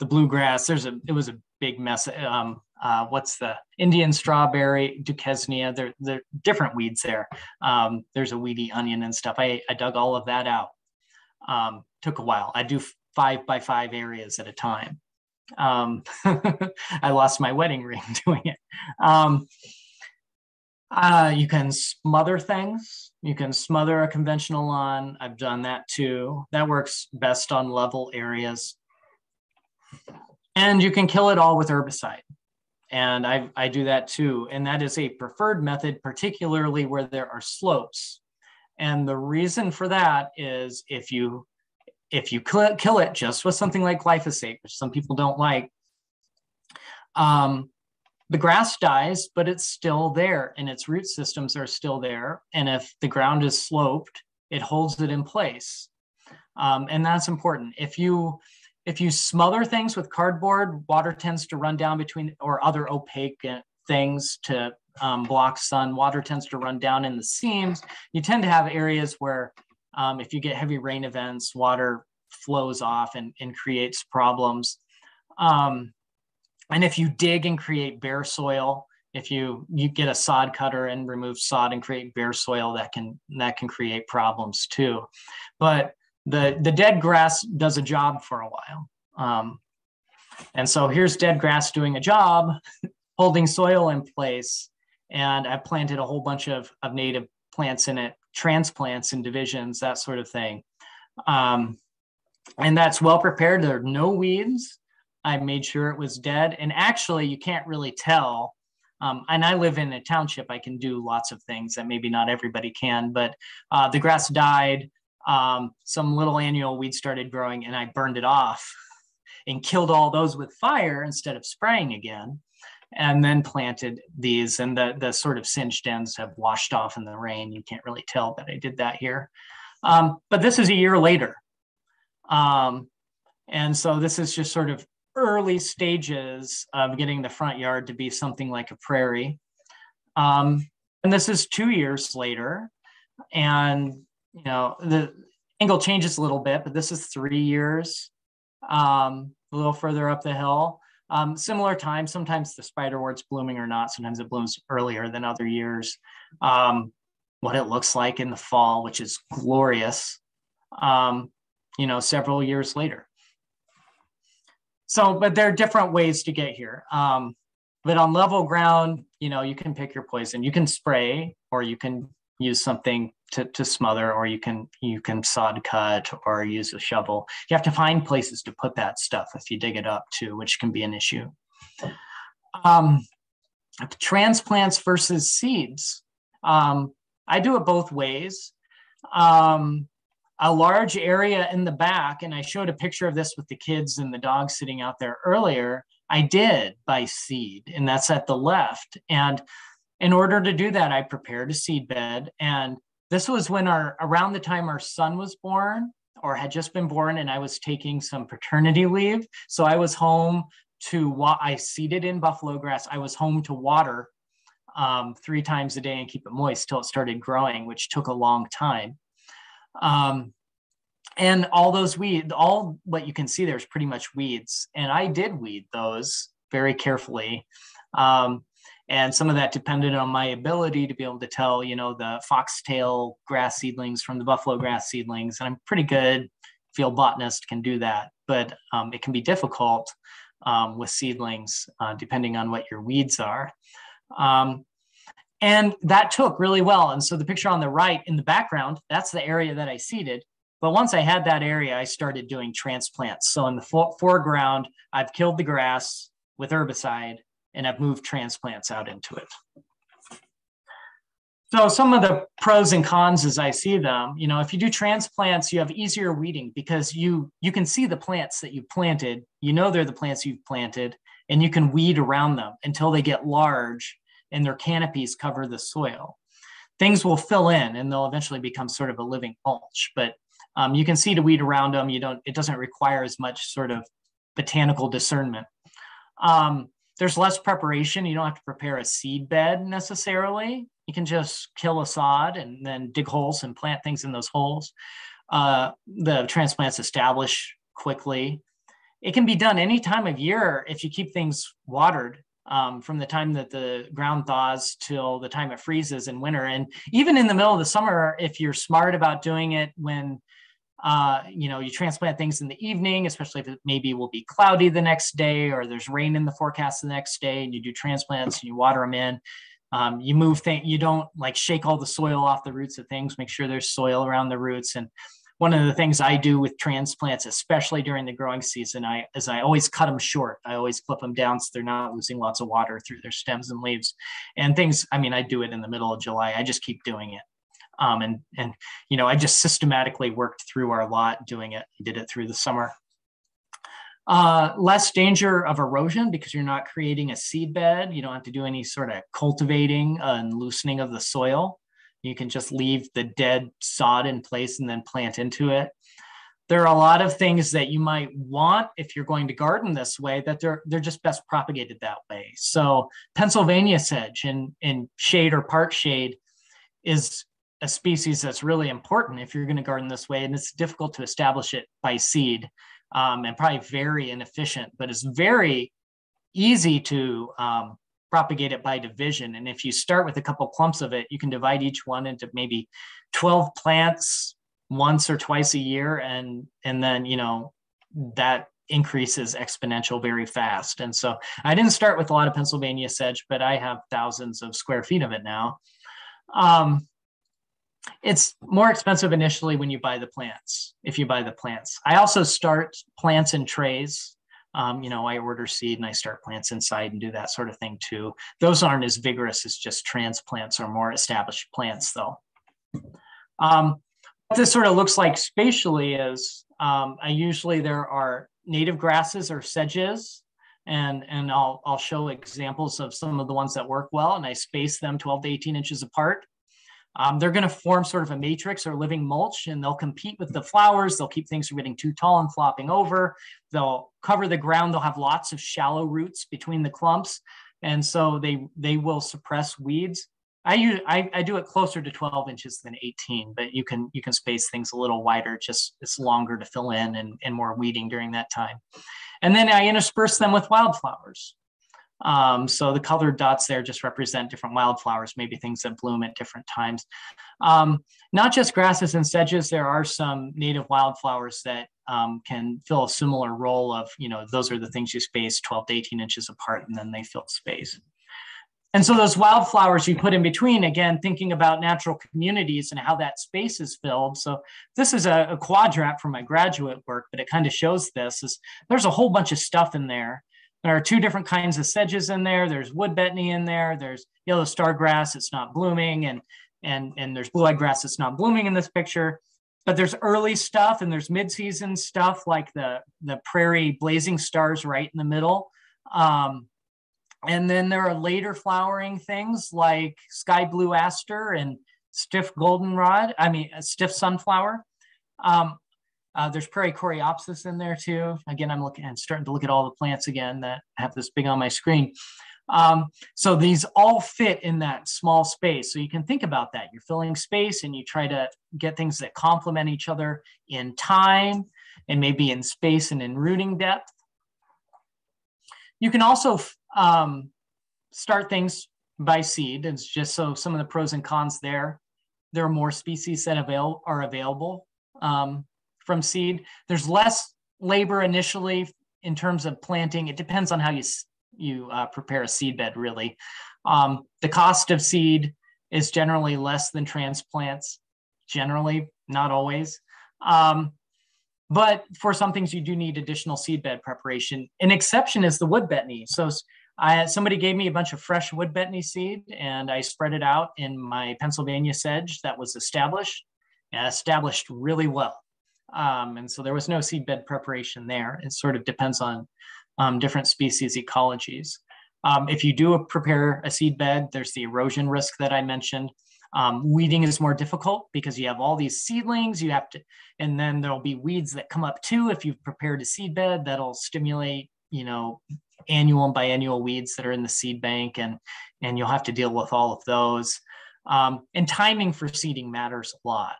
The bluegrass, there's a, it was a big mess. Um, uh, what's the Indian strawberry, Duquesnia, there, there are different weeds there. Um, there's a weedy onion and stuff. I, I dug all of that out. Um, took a while. I do five by five areas at a time. Um, I lost my wedding ring doing it. Um, uh, you can smother things. You can smother a conventional lawn. I've done that too. That works best on level areas. And you can kill it all with herbicide. And I, I do that too. And that is a preferred method, particularly where there are slopes. And the reason for that is if you If you kill it just with something like glyphosate, which some people don't like, um, the grass dies, but it's still there and its root systems are still there. And if the ground is sloped, it holds it in place. Um, and that's important. If you, if you smother things with cardboard, water tends to run down between, or other opaque things to um, block sun, water tends to run down in the seams. You tend to have areas where Um, if you get heavy rain events, water flows off and, and creates problems. Um, and if you dig and create bare soil, if you, you get a sod cutter and remove sod and create bare soil, that can, that can create problems too. But the, the dead grass does a job for a while. Um, and so here's dead grass doing a job, holding soil in place. And I planted a whole bunch of, of native plants in it, transplants and divisions, that sort of thing. Um, and that's well prepared. There are no weeds. I made sure it was dead. And actually, you can't really tell. Um, and I live in a township. I can do lots of things that maybe not everybody can, but uh, the grass died. Um, some little annual weed started growing and I burned it off and killed all those with fire instead of spraying again. And then planted these, and the, the sort of singed ends have washed off in the rain. You can't really tell that I did that here. Um, but this is a year later. Um, and so this is just sort of early stages of getting the front yard to be something like a prairie. Um, and this is two years later. And, you know, the angle changes a little bit, but this is three years, um, a little further up the hill. Um, similar time, sometimes the spiderwort's blooming or not, sometimes it blooms earlier than other years. Um, what it looks like in the fall, which is glorious, um, you know, several years later. So, but there are different ways to get here. Um, but on level ground, you know, you can pick your poison. You can spray, or you can use something to, to smother, or you can, you can sod cut or use a shovel. You have to find places to put that stuff if you dig it up too, which can be an issue. Um, transplants versus seeds. Um, I do it both ways. Um, a large area in the back, and I showed a picture of this with the kids and the dog sitting out there earlier, I did by seed, and that's at the left. And in order to do that, I prepared a seed bed. And this was when our, around the time our son was born or had just been born, and I was taking some paternity leave. So I was home to, I seeded in buffalo grass. I was home to water um, three times a day and keep it moist till it started growing, which took a long time. Um, and all those weeds, all what you can see there is pretty much weeds. And I did weed those very carefully. Um, And some of that depended on my ability to be able to tell, you know, the foxtail grass seedlings from the buffalo grass seedlings. And I'm pretty good field botanist, can do that, but um, it can be difficult um, with seedlings, uh, depending on what your weeds are. Um, and that took really well. And so the picture on the right in the background, that's the area that I seeded. But once I had that area, I started doing transplants. So in the fo- foreground, I've killed the grass with herbicide, and I've moved transplants out into it. So some of the pros and cons as I see them, you know, if you do transplants, you have easier weeding because you, you can see the plants that you planted, you know they're the plants you've planted, and you can weed around them until they get large and their canopies cover the soil. Things will fill in and they'll eventually become sort of a living mulch, but um, you can see to weed around them. You don't, it doesn't require as much sort of botanical discernment. Um, There's less preparation. You don't have to prepare a seed bed necessarily. You can just kill a sod and then dig holes and plant things in those holes. Uh, the transplants establish quickly. It can be done any time of year if you keep things watered um, from the time that the ground thaws till the time it freezes in winter. And even in the middle of the summer, if you're smart about doing it when Uh, you know, you transplant things in the evening, especially if it maybe will be cloudy the next day or there's rain in the forecast the next day, and you do transplants and you water them in. Um, you move things, you don't like shake all the soil off the roots of things, make sure there's soil around the roots. And one of the things I do with transplants, especially during the growing season, I, is I always cut them short. I always clip them down so they're not losing lots of water through their stems and leaves and things. I mean, I do it in the middle of July. I just keep doing it. Um, and, and, you know, I just systematically worked through our lot doing it, did it through the summer. Uh, less danger of erosion because you're not creating a seed bed. You don't have to do any sort of cultivating and loosening of the soil. You can just leave the dead sod in place and then plant into it. There are a lot of things that you might want if you're going to garden this way that they're they're just best propagated that way. So Pennsylvania sedge in, in shade or part shade is a species that's really important if you're going to garden this way, and it's difficult to establish it by seed um, and probably very inefficient, but it's very easy to um, propagate it by division. And if you start with a couple clumps of it, you can divide each one into maybe twelve plants once or twice a year, and and then you know that increases exponential very fast. And so I didn't start with a lot of Pennsylvania sedge, but I have thousands of square feet of it now. Um, It's more expensive initially when you buy the plants, if you buy the plants. I also start plants in trays. Um, you know, I order seed and I start plants inside and do that sort of thing too. Those aren't as vigorous as just transplants or more established plants though. Um, what this sort of looks like spatially is um, I usually there are native grasses or sedges. And, and I'll, I'll show examples of some of the ones that work well, and I space them twelve to eighteen inches apart. Um, they're going to form sort of a matrix or living mulch, and they'll compete with the flowers. They'll keep things from getting too tall and flopping over. They'll cover the ground. They'll have lots of shallow roots between the clumps. And so they, they will suppress weeds. I, use, I, I do it closer to twelve inches than eighteen, but you can, you can space things a little wider. Just it's longer to fill in and, and more weeding during that time. And then I intersperse them with wildflowers. Um, so the colored dots there just represent different wildflowers, maybe things that bloom at different times. Um, not just grasses and sedges, there are some native wildflowers that um, can fill a similar role of, you know, those are the things you space twelve to eighteen inches apart, and then they fill space. And so those wildflowers you put in between, again, thinking about natural communities and how that space is filled. So this is a, a quadrat from my graduate work, but it kind of shows this is there's a whole bunch of stuff in there. There are two different kinds of sedges in there. There's wood betony in there. There's yellow star grass. It's not blooming. And, and, and there's blue-eyed grass that's not blooming in this picture. But there's early stuff and there's mid-season stuff like the, the prairie blazing stars right in the middle. Um, and then there are later flowering things like sky blue aster and stiff goldenrod. I mean, stiff sunflower. Um, Uh, there's prairie coreopsis in there too. Again, I'm looking and starting to look at all the plants again that have this big on my screen. Um, so these all fit in that small space. So you can think about that. You're filling space and you try to get things that complement each other in time and maybe in space and in rooting depth. You can also um, start things by seed. It's just so some of the pros and cons there. There are more species that avail are available um, from seed. There's less labor initially in terms of planting. It depends on how you you uh, prepare a seed bed, really. Um, the cost of seed is generally less than transplants, generally, not always. Um, but for some things, you do need additional seed bed preparation. An exception is the wood betony. So I, somebody gave me a bunch of fresh wood betony seed, and I spread it out in my Pennsylvania sedge that was established, and established really well. Um, and so there was no seed bed preparation there. It sort of depends on um, different species ecologies. Um, if you do prepare a seed bed, there's the erosion risk that I mentioned. Um, weeding is more difficult because you have all these seedlings, you have to, and then there'll be weeds that come up too. If you've prepared a seed bed, that'll stimulate, you know, annual and biennial weeds that are in the seed bank, and, and you'll have to deal with all of those. Um, and timing for seeding matters a lot.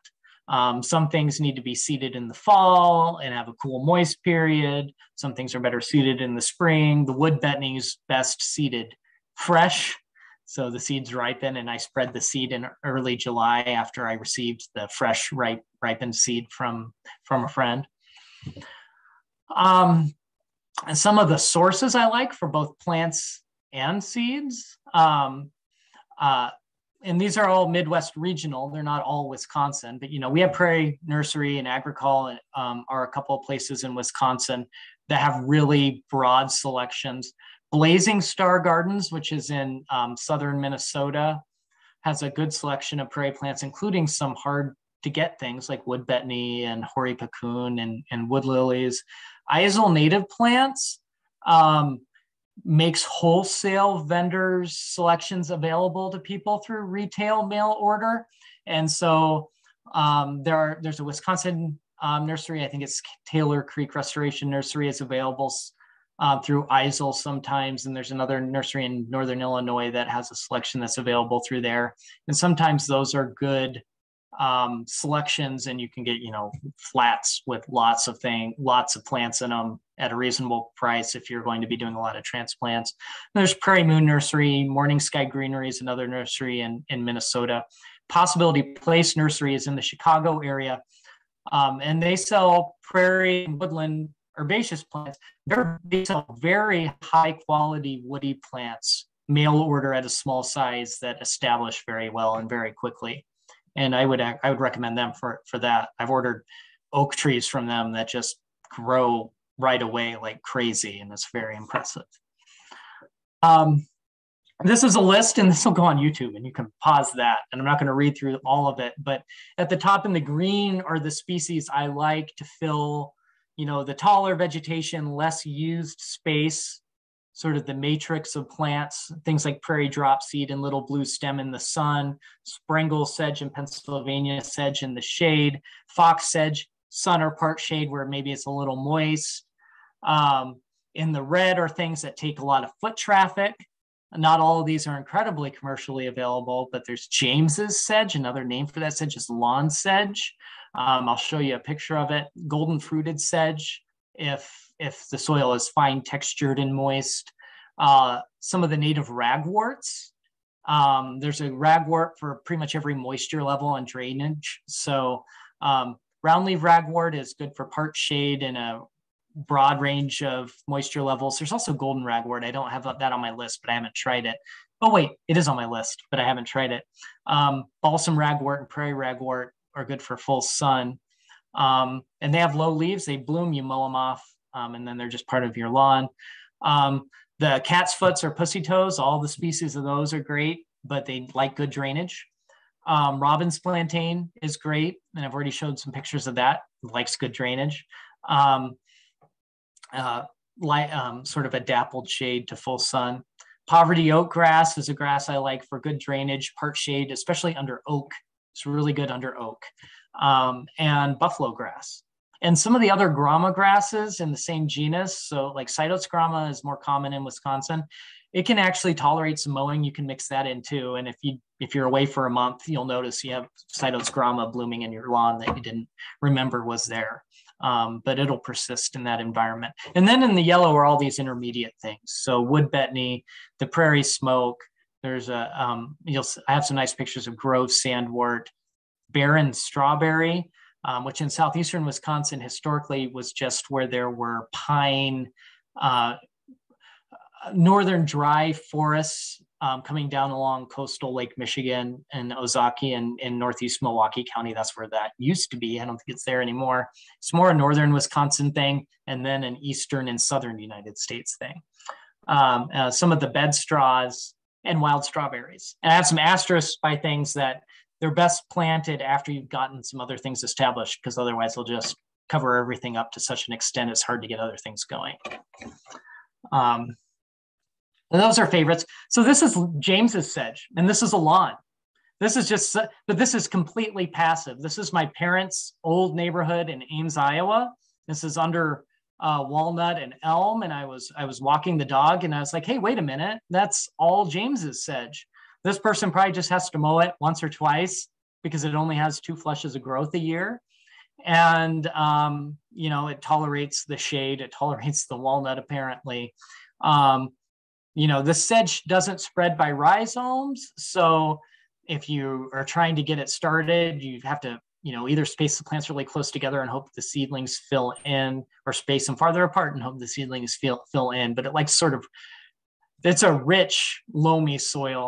Um, some things need to be seeded in the fall and have a cool, moist period. Some things are better seeded in the spring. The wood betony is best seeded fresh. So the seeds ripen, and I spread the seed in early July after I received the fresh, ripe, ripened seed from, from a friend. Um, and some of the sources I like for both plants and seeds. Um, uh, And these are all Midwest regional. They're not all Wisconsin, but you know, we have Prairie Nursery and Agrecol, and, um, are a couple of places in Wisconsin that have really broad selections. Blazing Star Gardens, which is in um, southern Minnesota, has a good selection of prairie plants, including some hard to get things like wood betony and hoary cocoon and, and wood lilies. Isol native plants um, makes wholesale vendors selections available to people through retail mail order. And so um, there are, there's a Wisconsin um, nursery, I think it's Taylor Creek Restoration Nursery, is available uh, through Isol sometimes. And there's another nursery in Northern Illinois that has a selection that's available through there. And sometimes those are good um, selections, and you can get, you know, flats with lots of things, lots of plants in them at a reasonable price if you're going to be doing a lot of transplants. There's Prairie Moon Nursery, Morning Sky Greenery is another nursery in, in Minnesota. Possibility Place Nursery is in the Chicago area, um, and they sell prairie and woodland herbaceous plants. They're, they sell very high quality woody plants, mail order at a small size, that establish very well and very quickly. And I would, I would recommend them for, for that. I've ordered oak trees from them that just grow right away like crazy, and it's very impressive. Um, this is a list, and this will go on YouTube, and you can pause that, and I'm not going to read through all of it, but at the top in the green are the species I like to fill, you know, the taller vegetation, less used space, sort of the matrix of plants, things like prairie drop seed and little blue stem in the sun, Sprengel sedge and Pennsylvania sedge in the shade, fox sedge, sun or part shade where maybe it's a little moist. Um, in the red are things that take a lot of foot traffic. Not all of these are incredibly commercially available, but there's James's sedge. Another name for that sedge is lawn sedge. Um, I'll show you a picture of it. Golden fruited sedge, if if the soil is fine textured and moist. Uh, some of the native ragworts. Um, there's a ragwort for pretty much every moisture level and drainage. So um, roundleaf ragwort is good for part shade and a broad range of moisture levels. There's also golden ragwort. I don't have that on my list, but I haven't tried it. Oh wait, it is on my list, but I haven't tried it. Um, balsam ragwort and prairie ragwort are good for full sun. Um, and they have low leaves. They bloom, you mow them off. Um, and then they're just part of your lawn. Um, the cat's foots or pussy toes, all the species of those are great, but they like good drainage. Um, Robin's plantain is great, and I've already showed some pictures of that. It likes good drainage. Um, uh, light, um, sort of a dappled shade to full sun. Poverty oak grass is a grass I like for good drainage, part shade, especially under oak. It's really good under oak. Um, and buffalo grass. And some of the other grama grasses in the same genus, so like Cytotes grama is more common in Wisconsin. It can actually tolerate some mowing. You can mix that in too. And if, you, if you're away for a month, you'll notice you have Cytotes grama blooming in your lawn that you didn't remember was there. Um, but it'll persist in that environment. And then in the yellow are all these intermediate things. So wood betony, the prairie smoke, There's a, um, you'll, I have some nice pictures of grove sandwort, barren strawberry, um, which in southeastern Wisconsin historically was just where there were pine, uh, northern dry forests um, coming down along coastal Lake Michigan and Ozaukee and in northeast Milwaukee County. That's where that used to be. I don't think it's there anymore. It's more a northern Wisconsin thing and then an eastern and southern United States thing. Um, uh, some of the bed straws and wild strawberries. And I have some asterisks by things that they're best planted after you've gotten some other things established, because otherwise they'll just cover everything up to such an extent it's hard to get other things going. Um, And those are favorites. So this is James's sedge, and this is a lawn. This is just, but this is completely passive. This is my parents' old neighborhood in Ames, Iowa. This is under uh, Walnut and Elm, and I was I was walking the dog, and I was like, hey, wait a minute, that's all James's sedge. This person probably just has to mow it once or twice because it only has two flushes of growth a year, and um, you know, it tolerates the shade, it tolerates the walnut apparently. Um, You know, the sedge doesn't spread by rhizomes. So if you are trying to get it started, you have to, you know, either space the plants really close together and hope the seedlings fill in, or space them farther apart and hope the seedlings fill, fill in. But it likes sort of, it's a rich, loamy soil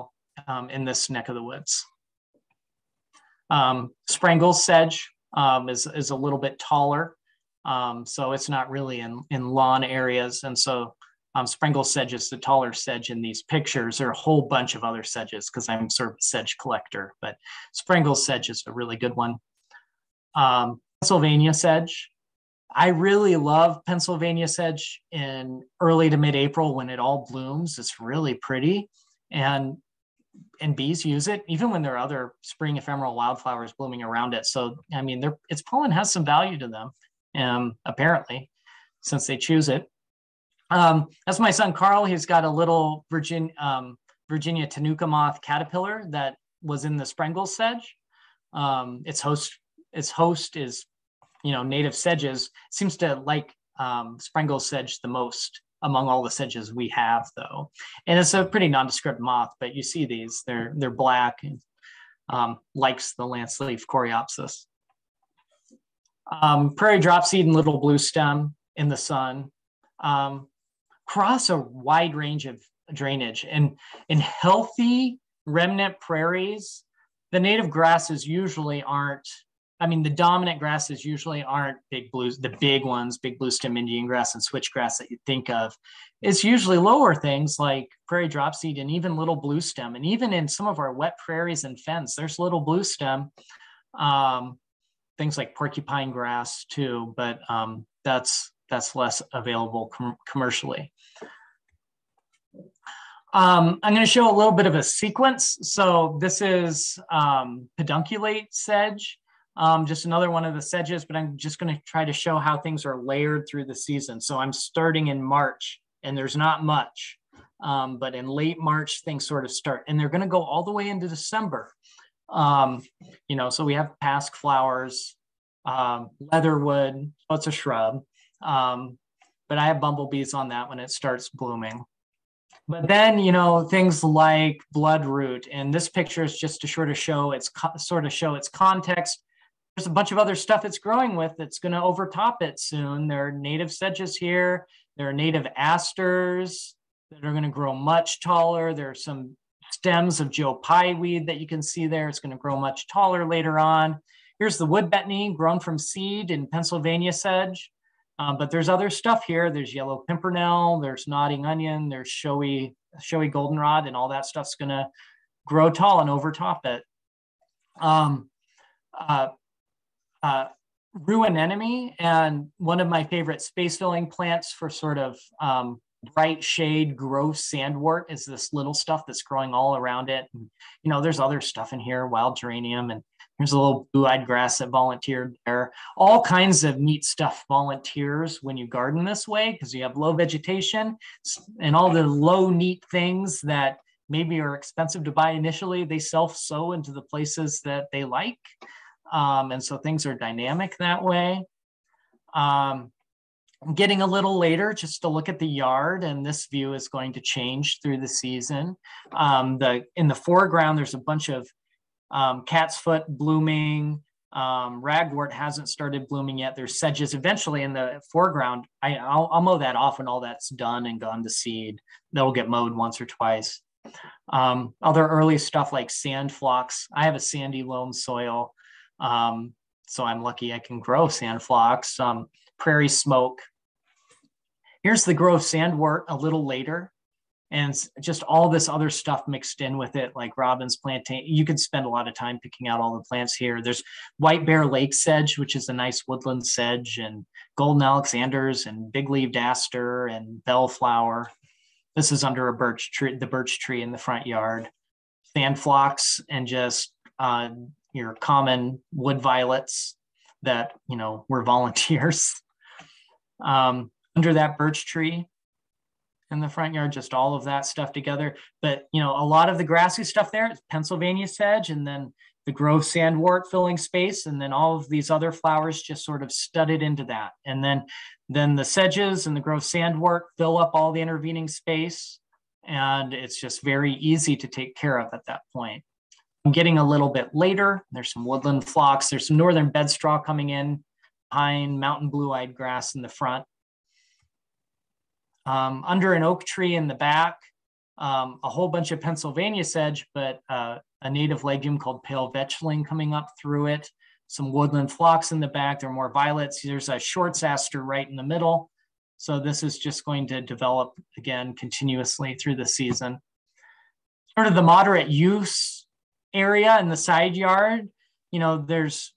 um, in this neck of the woods. Um, Sprengle's sedge um, is, is a little bit taller. Um, so it's not really in, in lawn areas. And so Um, Sprengel sedge is the taller sedge in these pictures. There are a whole bunch of other sedges because I'm sort of a sedge collector, but Sprengel sedge is a really good one. Um, Pennsylvania sedge. I really love Pennsylvania sedge in early to mid-April when it all blooms. It's really pretty, and, and bees use it even when there are other spring ephemeral wildflowers blooming around it. So, I mean, they're, its pollen has some value to them, um, apparently, since they choose it. Um, that's my son, Carl. He's got a little Virgin, um, Virginia Tanuka moth caterpillar that was in the Sprengel sedge. Um, its host, its host is, you know, native sedges. It seems to like um, Sprengel sedge the most among all the sedges we have, though. And it's a pretty nondescript moth, but you see these, they're, they're black, and um, likes the lance leaf coreopsis. Um, prairie dropseed and little blue stem in the sun. Um, Cross a wide range of drainage, and in healthy remnant prairies, the native grasses usually aren't, I mean, the dominant grasses usually aren't big blues, the big ones, big bluestem Indian grass and switchgrass that you think of. It's usually lower things like prairie dropseed and even little bluestem. And even in some of our wet prairies and fens, there's little bluestem, um, things like porcupine grass too, but um, that's, that's less available com commercially. Um, I'm gonna show a little bit of a sequence. So this is um, pedunculate sedge, um, just another one of the sedges, but I'm just gonna try to show how things are layered through the season. So I'm starting in March, and there's not much, um, but in late March, things sort of start, and they're gonna go all the way into December. Um, you know, so we have pasque flowers, um, leatherwood, so it's a shrub. Um, but I have bumblebees on that when it starts blooming. But then, you know, things like bloodroot, and this picture is just to sort of show its sort of show its context. There's a bunch of other stuff it's growing with that's going to overtop it soon. There are native sedges here. There are native asters that are going to grow much taller. There are some stems of Joe Pye weed that you can see there. It's going to grow much taller later on. Here's the wood betony grown from seed in Pennsylvania sedge. Um, but there's other stuff here. There's yellow pimpernel, there's nodding onion, there's showy, showy goldenrod, and all that stuff's gonna grow tall and overtop it. Um, uh, uh, rue anemone, and one of my favorite space filling plants for sort of um, bright shade grove sandwort is this little stuff that's growing all around it. And, you know, there's other stuff in here, wild geranium, and here's a little blue-eyed grass that volunteered there. All kinds of neat stuff volunteers when you garden this way, because you have low vegetation and all the low, neat things that maybe are expensive to buy initially, they self-sow into the places that they like. Um, and so things are dynamic that way. Um, I'm getting a little later just to look at the yard, and this view is going to change through the season. Um, the, in the foreground, there's a bunch of um, cat's foot blooming. Um, ragwort hasn't started blooming yet. There's sedges eventually in the foreground. I, I'll, I'll mow that off when all that's done and gone to seed. That'll get mowed once or twice. Um, other early stuff like sand flocks. I have a sandy loam soil, um, so I'm lucky I can grow sand flocks. Um, prairie smoke. Here's the grove sandwort a little later, and just all this other stuff mixed in with it, like robin's plantain. You could spend a lot of time picking out all the plants here. There's white bear lake sedge, which is a nice woodland sedge, and golden alexanders and big-leaved aster and bellflower. This is under a birch tree, the birch tree in the front yard. Sand flocks and just uh, your common wood violets that, you know, were volunteers. Um, under that birch tree in the front yard, just all of that stuff together. But, you know, a lot of the grassy stuff there, it's Pennsylvania sedge, and then the grove sandwort filling space, and then all of these other flowers just sort of studded into that. And then, then the sedges and the grove sandwort fill up all the intervening space, and it's just very easy to take care of at that point. I'm getting a little bit later. There's some woodland flocks. There's some northern bedstraw coming in, pine, mountain blue-eyed grass in the front. Um, under an oak tree in the back, um, a whole bunch of Pennsylvania sedge, but uh, a native legume called pale vetchling coming up through it. Some woodland flocks in the back. There are more violets. There's a shorts aster right in the middle. So this is just going to develop again continuously through the season. Sort of the moderate use area in the side yard. You know, there's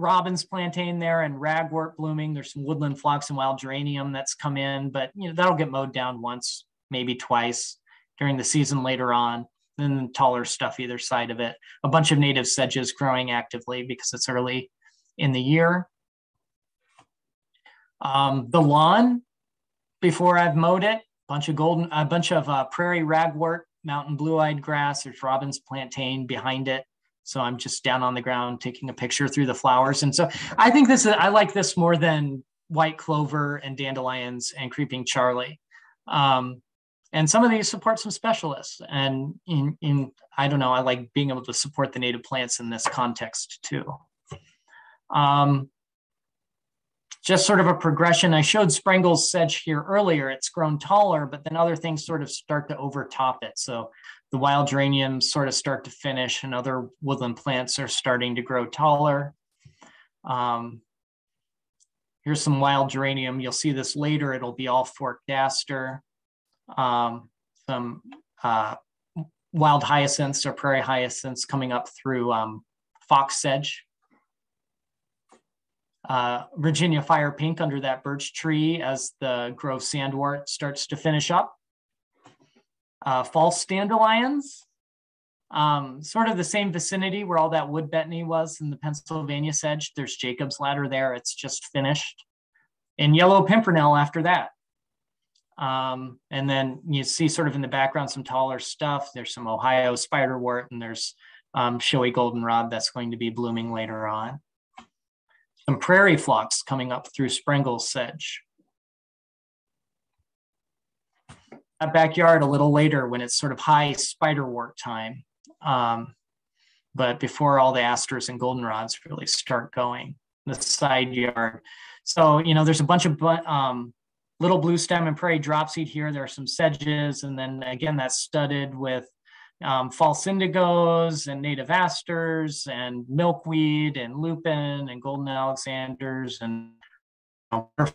robin's plantain there and ragwort blooming. There's some woodland flocks and wild geranium that's come in, but you know, that'll get mowed down once, maybe twice during the season later on. Then taller stuff either side of it. A bunch of native sedges growing actively because it's early in the year. Um, the lawn, before I've mowed it, bunch of golden, a bunch of uh, prairie ragwort, mountain blue-eyed grass. There's robin's plantain behind it. So I'm just down on the ground taking a picture through the flowers. And so I think this is, I like this more than white clover and dandelions and creeping Charlie. Um, And some of these support some specialists, and in, in, I don't know, I like being able to support the native plants in this context too. Um, just sort of a progression. I showed Sprengle's sedge here earlier. It's grown taller, but then other things sort of start to overtop it. So the wild geranium sort of start to finish, and other woodland plants are starting to grow taller. Um, here's some wild geranium. You'll see this later. It'll be all forked aster. Um, some uh, wild hyacinths or prairie hyacinths coming up through um, fox sedge. Uh, Virginia fire pink under that birch tree as the grove sandwort starts to finish up. Uh, false dandelions, um, sort of the same vicinity where all that wood betony was in the Pennsylvania sedge. There's Jacob's ladder there, it's just finished. And yellow pimpernel after that. Um, and then you see sort of in the background some taller stuff. There's some Ohio spiderwort, and there's um, showy goldenrod that's going to be blooming later on. Some prairie flocks coming up through Sprengle's sedge. That backyard a little later when it's sort of high spiderwort time, um, but before all the asters and goldenrods really start going. The side yard. So, you know, there's a bunch of um, little blue stem and prairie dropseed here. There are some sedges, and then again, that's studded with um, false indigos and native asters and milkweed and lupin and golden alexanders and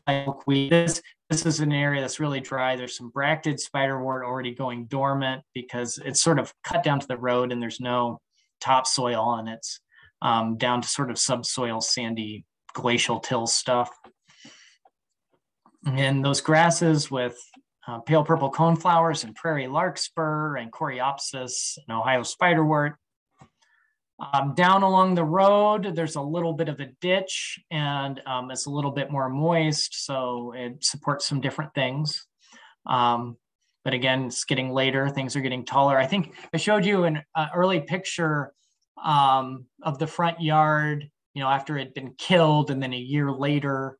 milkweed. This, this is an area that's really dry. There's some bracted spiderwort already going dormant because it's sort of cut down to the road and there's no topsoil, and it's um, down to sort of subsoil, sandy, glacial till stuff. And those grasses with uh, pale purple coneflowers and prairie larkspur and coreopsis and Ohio spiderwort. Um, down along the road, there's a little bit of a ditch, and um, it's a little bit more moist, so it supports some different things. Um, but again, it's getting later, things are getting taller. I think I showed you an uh, early picture um, of the front yard, you know, after it'd been killed, and then a year later.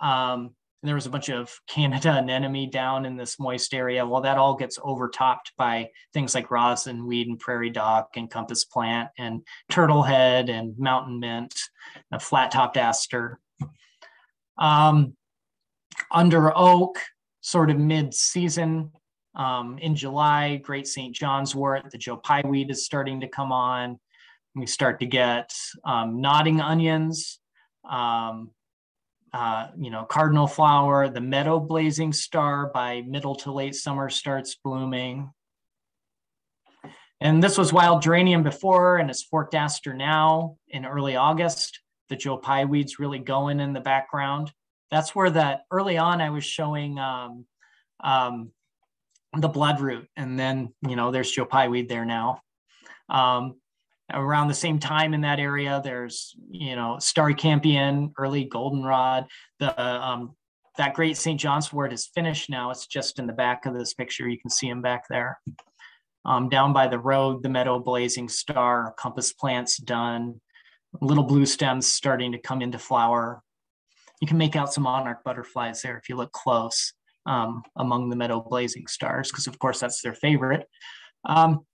Um, and there was a bunch of Canada anemone down in this moist area. Well, that all gets overtopped by things like rosin weed and prairie dock and compass plant and turtle head and mountain mint, and flat-topped aster. Um, under oak, sort of mid-season, um, in July, Great Saint John's wort, the Joe Pye weed is starting to come on. We start to get um, nodding onions, um, uh, you know, cardinal flower, the meadow blazing star by middle to late summer starts blooming. And this was wild geranium before, and it's forked aster now in early August. The Joe Pye weed's really going in the background. That's where that early on I was showing um, um, the bloodroot, and then, you know, there's Joe Pye weed there now. Um, Around the same time in that area, there's, you know, starry campion, early goldenrod. The um, that Great Saint John's wort is finished now. It's just in the back of this picture. You can see him back there. Um, down by the road, the meadow blazing star, compass plant's done. Little blue stems starting to come into flower. You can make out some monarch butterflies there if you look close um, among the meadow blazing stars, because of course that's their favorite. Um,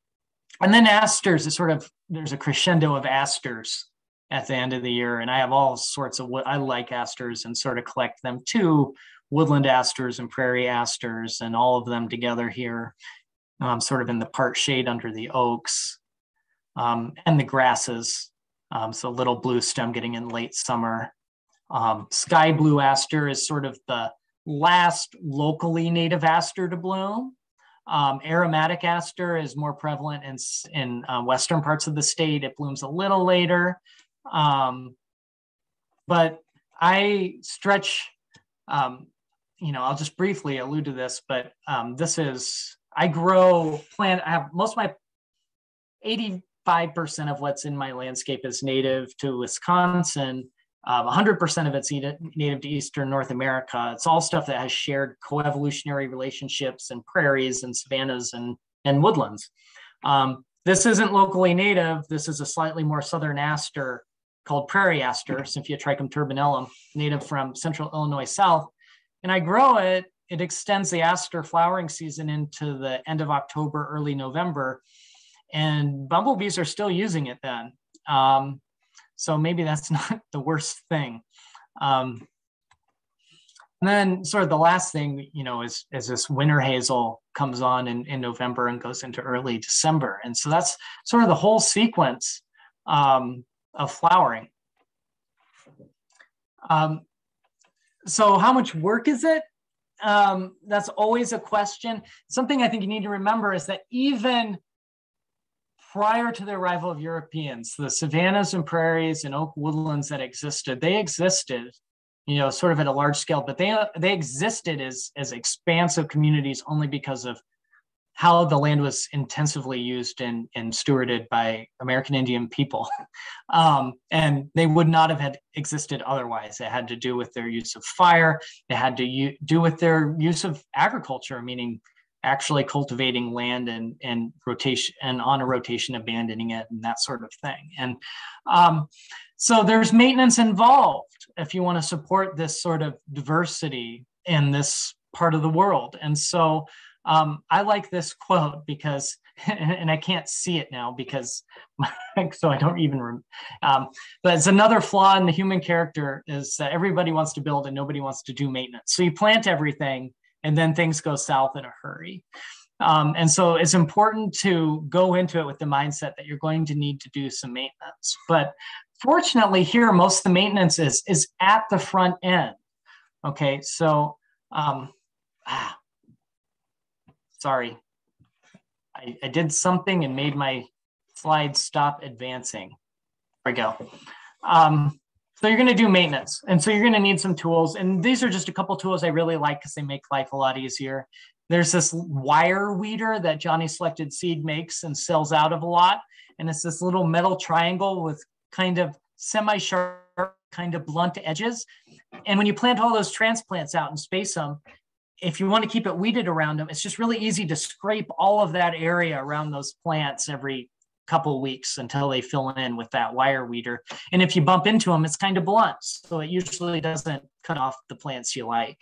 And then asters is sort of, there's a crescendo of asters at the end of the year. And I have all sorts of, what I like asters and sort of collect them too, woodland asters and prairie asters and all of them together here, um, sort of in the part shade under the oaks um, and the grasses. Um, so little blue stem getting in late summer. Um, sky blue aster is sort of the last locally native aster to bloom. Um, aromatic aster is more prevalent in, in uh, western parts of the state. It blooms a little later. Um, but I stretch, um, you know, I'll just briefly allude to this, but um, this is, I grow, plant, I have most of my, eighty-five percent of what's in my landscape is native to Wisconsin. one hundred percent of it's native to Eastern North America. It's all stuff that has shared coevolutionary relationships and prairies and savannas and, and woodlands. Um, this isn't locally native. This is a slightly more southern aster called prairie aster, Cynthia trichum turbinellum, native from central Illinois south. And I grow it. It extends the aster flowering season into the end of October, early November. And bumblebees are still using it then. Um, So maybe that's not the worst thing. Um, and then sort of the last thing, you know, is, is this winter hazel comes on in, in November and goes into early December. And so that's sort of the whole sequence um, of flowering. Um, so how much work is it? Um, that's always a question. Something I think you need to remember is that even prior to the arrival of Europeans, the savannas and prairies and oak woodlands that existed, they existed, you know, sort of at a large scale, but they, they existed as, as expansive communities only because of how the land was intensively used and, and stewarded by American Indian people. Um, and they would not have had existed otherwise. It had to do with their use of fire. It had to do with their use of agriculture, meaning actually cultivating land and, and rotation and on a rotation, abandoning it and that sort of thing. And um, so there's maintenance involved if you want to support this sort of diversity in this part of the world. And so um, I like this quote because, and I can't see it now because, so I don't even, um, but it's another flaw in the human character is that everybody wants to build and nobody wants to do maintenance. So you plant everything and then things go south in a hurry. Um, and so it's important to go into it with the mindset that you're going to need to do some maintenance. But fortunately here, most of the maintenance is, is at the front end. Okay, so, um, ah, sorry. I, I did something and made my slide stop advancing. There we go. Um, So you're gonna do maintenance. And so you're gonna need some tools. And these are just a couple tools I really like because they make life a lot easier. There's this wire weeder that Johnny Selected Seed makes and sells out of a lot. And it's this little metal triangle with kind of semi-sharp, kind of blunt edges. And when you plant all those transplants out and space them, if you wanna keep it weeded around them, it's just really easy to scrape all of that area around those plants every couple of weeks until they fill in with that wire weeder. And if you bump into them, it's kind of blunt, so it usually doesn't cut off the plants you like.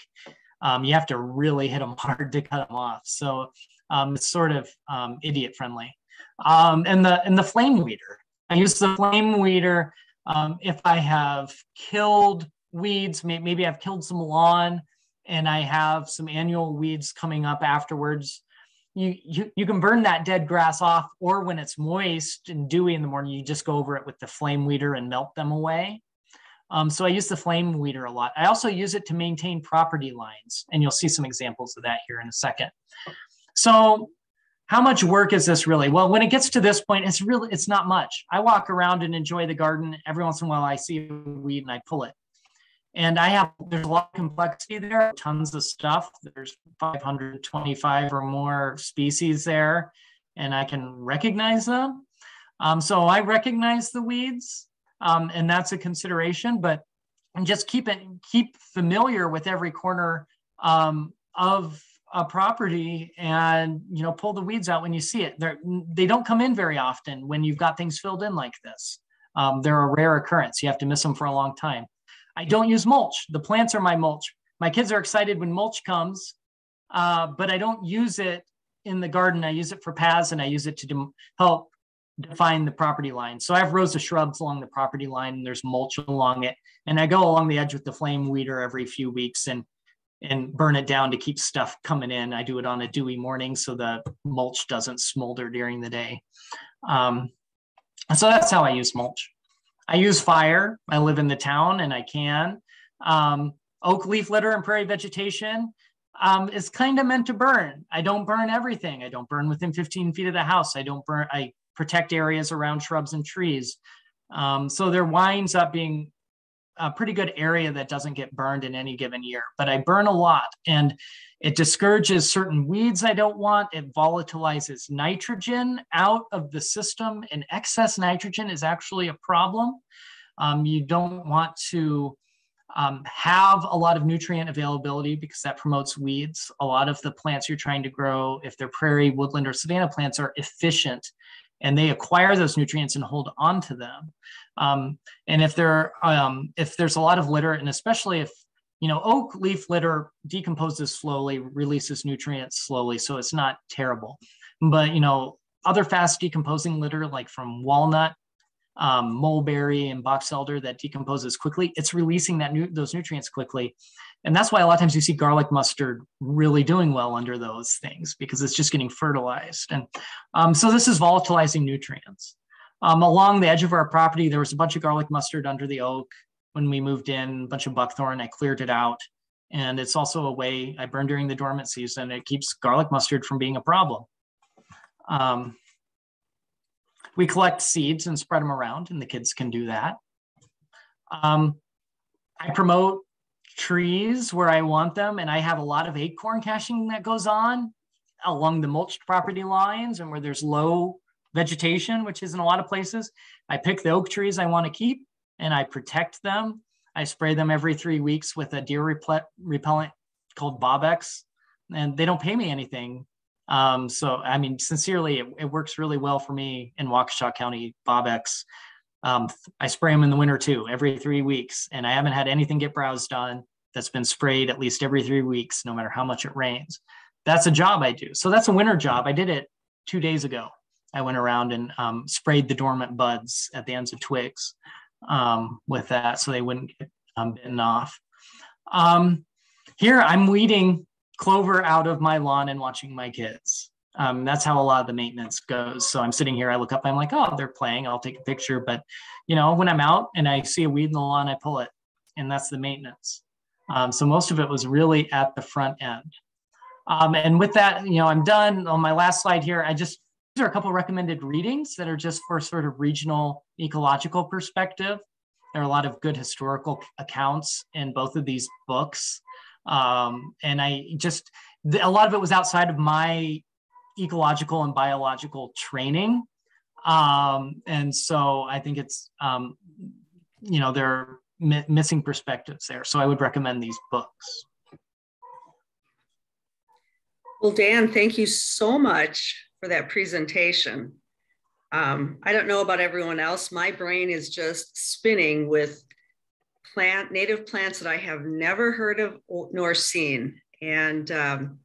Um, you have to really hit them hard to cut them off. So um, it's sort of um, idiot friendly. Um, and the and the flame weeder. I use the flame weeder um, if I have killed weeds. Maybe I've killed some lawn, and I have some annual weeds coming up afterwards. You, you, you can burn that dead grass off, or when it's moist and dewy in the morning, you just go over it with the flame weeder and melt them away. Um, so I use the flame weeder a lot. I also use it to maintain property lines, and you'll see some examples of that here in a second. So how much work is this really? Well, when it gets to this point, it's really, it's not much. I walk around and enjoy the garden. Every once in a while, I see a weed and I pull it. And I have, there's a lot of complexity there, tons of stuff. There's five hundred twenty-five or more species there, and I can recognize them. Um, so I recognize the weeds, um, and that's a consideration, but and just keep it, keep familiar with every corner um, of a property, and, you know, pull the weeds out when you see it. They're, they don't come in very often when you've got things filled in like this. Um, they're a rare occurrence. You have to miss them for a long time. I don't use mulch. The plants are my mulch. My kids are excited when mulch comes, uh, but I don't use it in the garden. I use it for paths, and I use it to de help define the property line. So I have rows of shrubs along the property line, and there's mulch along it. And I go along the edge with the flame weeder every few weeks and, and burn it down to keep stuff coming in. I do it on a dewy morning so the mulch doesn't smolder during the day. Um, so that's how I use mulch. I use fire. I live in the town and I can. Um, oak leaf litter and prairie vegetation um, is kind of meant to burn. I don't burn everything. I don't burn within fifteen feet of the house. I don't burn, I protect areas around shrubs and trees. Um, so there winds up being a pretty good area that doesn't get burned in any given year, but I burn a lot, and it discourages certain weeds I don't want. It volatilizes nitrogen out of the system, and excess nitrogen is actually a problem. Um, you don't want to um, have a lot of nutrient availability because that promotes weeds. A lot of the plants you're trying to grow, if they're prairie, woodland, or savanna plants, are efficient, and they acquire those nutrients and hold on to them. Um, and if there, um, if there's a lot of litter, and especially if, you know, oak leaf litter decomposes slowly, releases nutrients slowly, so it's not terrible. But, you know, other fast decomposing litter, like from walnut, um, mulberry, and box elder, that decomposes quickly, it's releasing that nu those nutrients quickly. And that's why a lot of times you see garlic mustard really doing well under those things, because it's just getting fertilized. And um, so this is volatilizing nutrients. Um, along the edge of our property, there was a bunch of garlic mustard under the oak when we moved in, a bunch of buckthorn. I cleared it out. And it's also a way I burn during the dormant season. It keeps garlic mustard from being a problem. Um, we collect seeds and spread them around, and the kids can do that. Um, I promote trees where I want them, and I have a lot of acorn caching that goes on along the mulched property lines and where there's low vegetation, which is in a lot of places. I pick the oak trees I want to keep, and I protect them. I spray them every three weeks with a deer repellent called Bobbex, and they don't pay me anything. Um, so, I mean, sincerely, it, it works really well for me in Waukesha County, Bobbex. Um, I spray them in the winter too, every three weeks, and I haven't had anything get browsed on that's been sprayed at least every three weeks, no matter how much it rains. That's a job I do. So that's a winter job. I did it two days ago. I went around and um, sprayed the dormant buds at the ends of twigs um, with that, so they wouldn't get um, bitten off. Um, here, I'm weeding clover out of my lawn and watching my kids. Um, that's how a lot of the maintenance goes. So I'm sitting here, I look up, I'm like, oh, they're playing, I'll take a picture. But, you know, when I'm out and I see a weed in the lawn, I pull it, and that's the maintenance. Um, so most of it was really at the front end. Um, and with that, you know, I'm done. On my last slide here, I just, these are a couple of recommended readings that are just for sort of regional ecological perspective. There are a lot of good historical accounts in both of these books. Um, and I just, the, a lot of it was outside of my ecological and biological training. Um, and so I think it's, um, you know, there are mi missing perspectives there. So I would recommend these books. Well, Dan, thank you so much for that presentation. Um, I don't know about everyone else. My brain is just spinning with plant, native plants that I have never heard of nor seen. And um,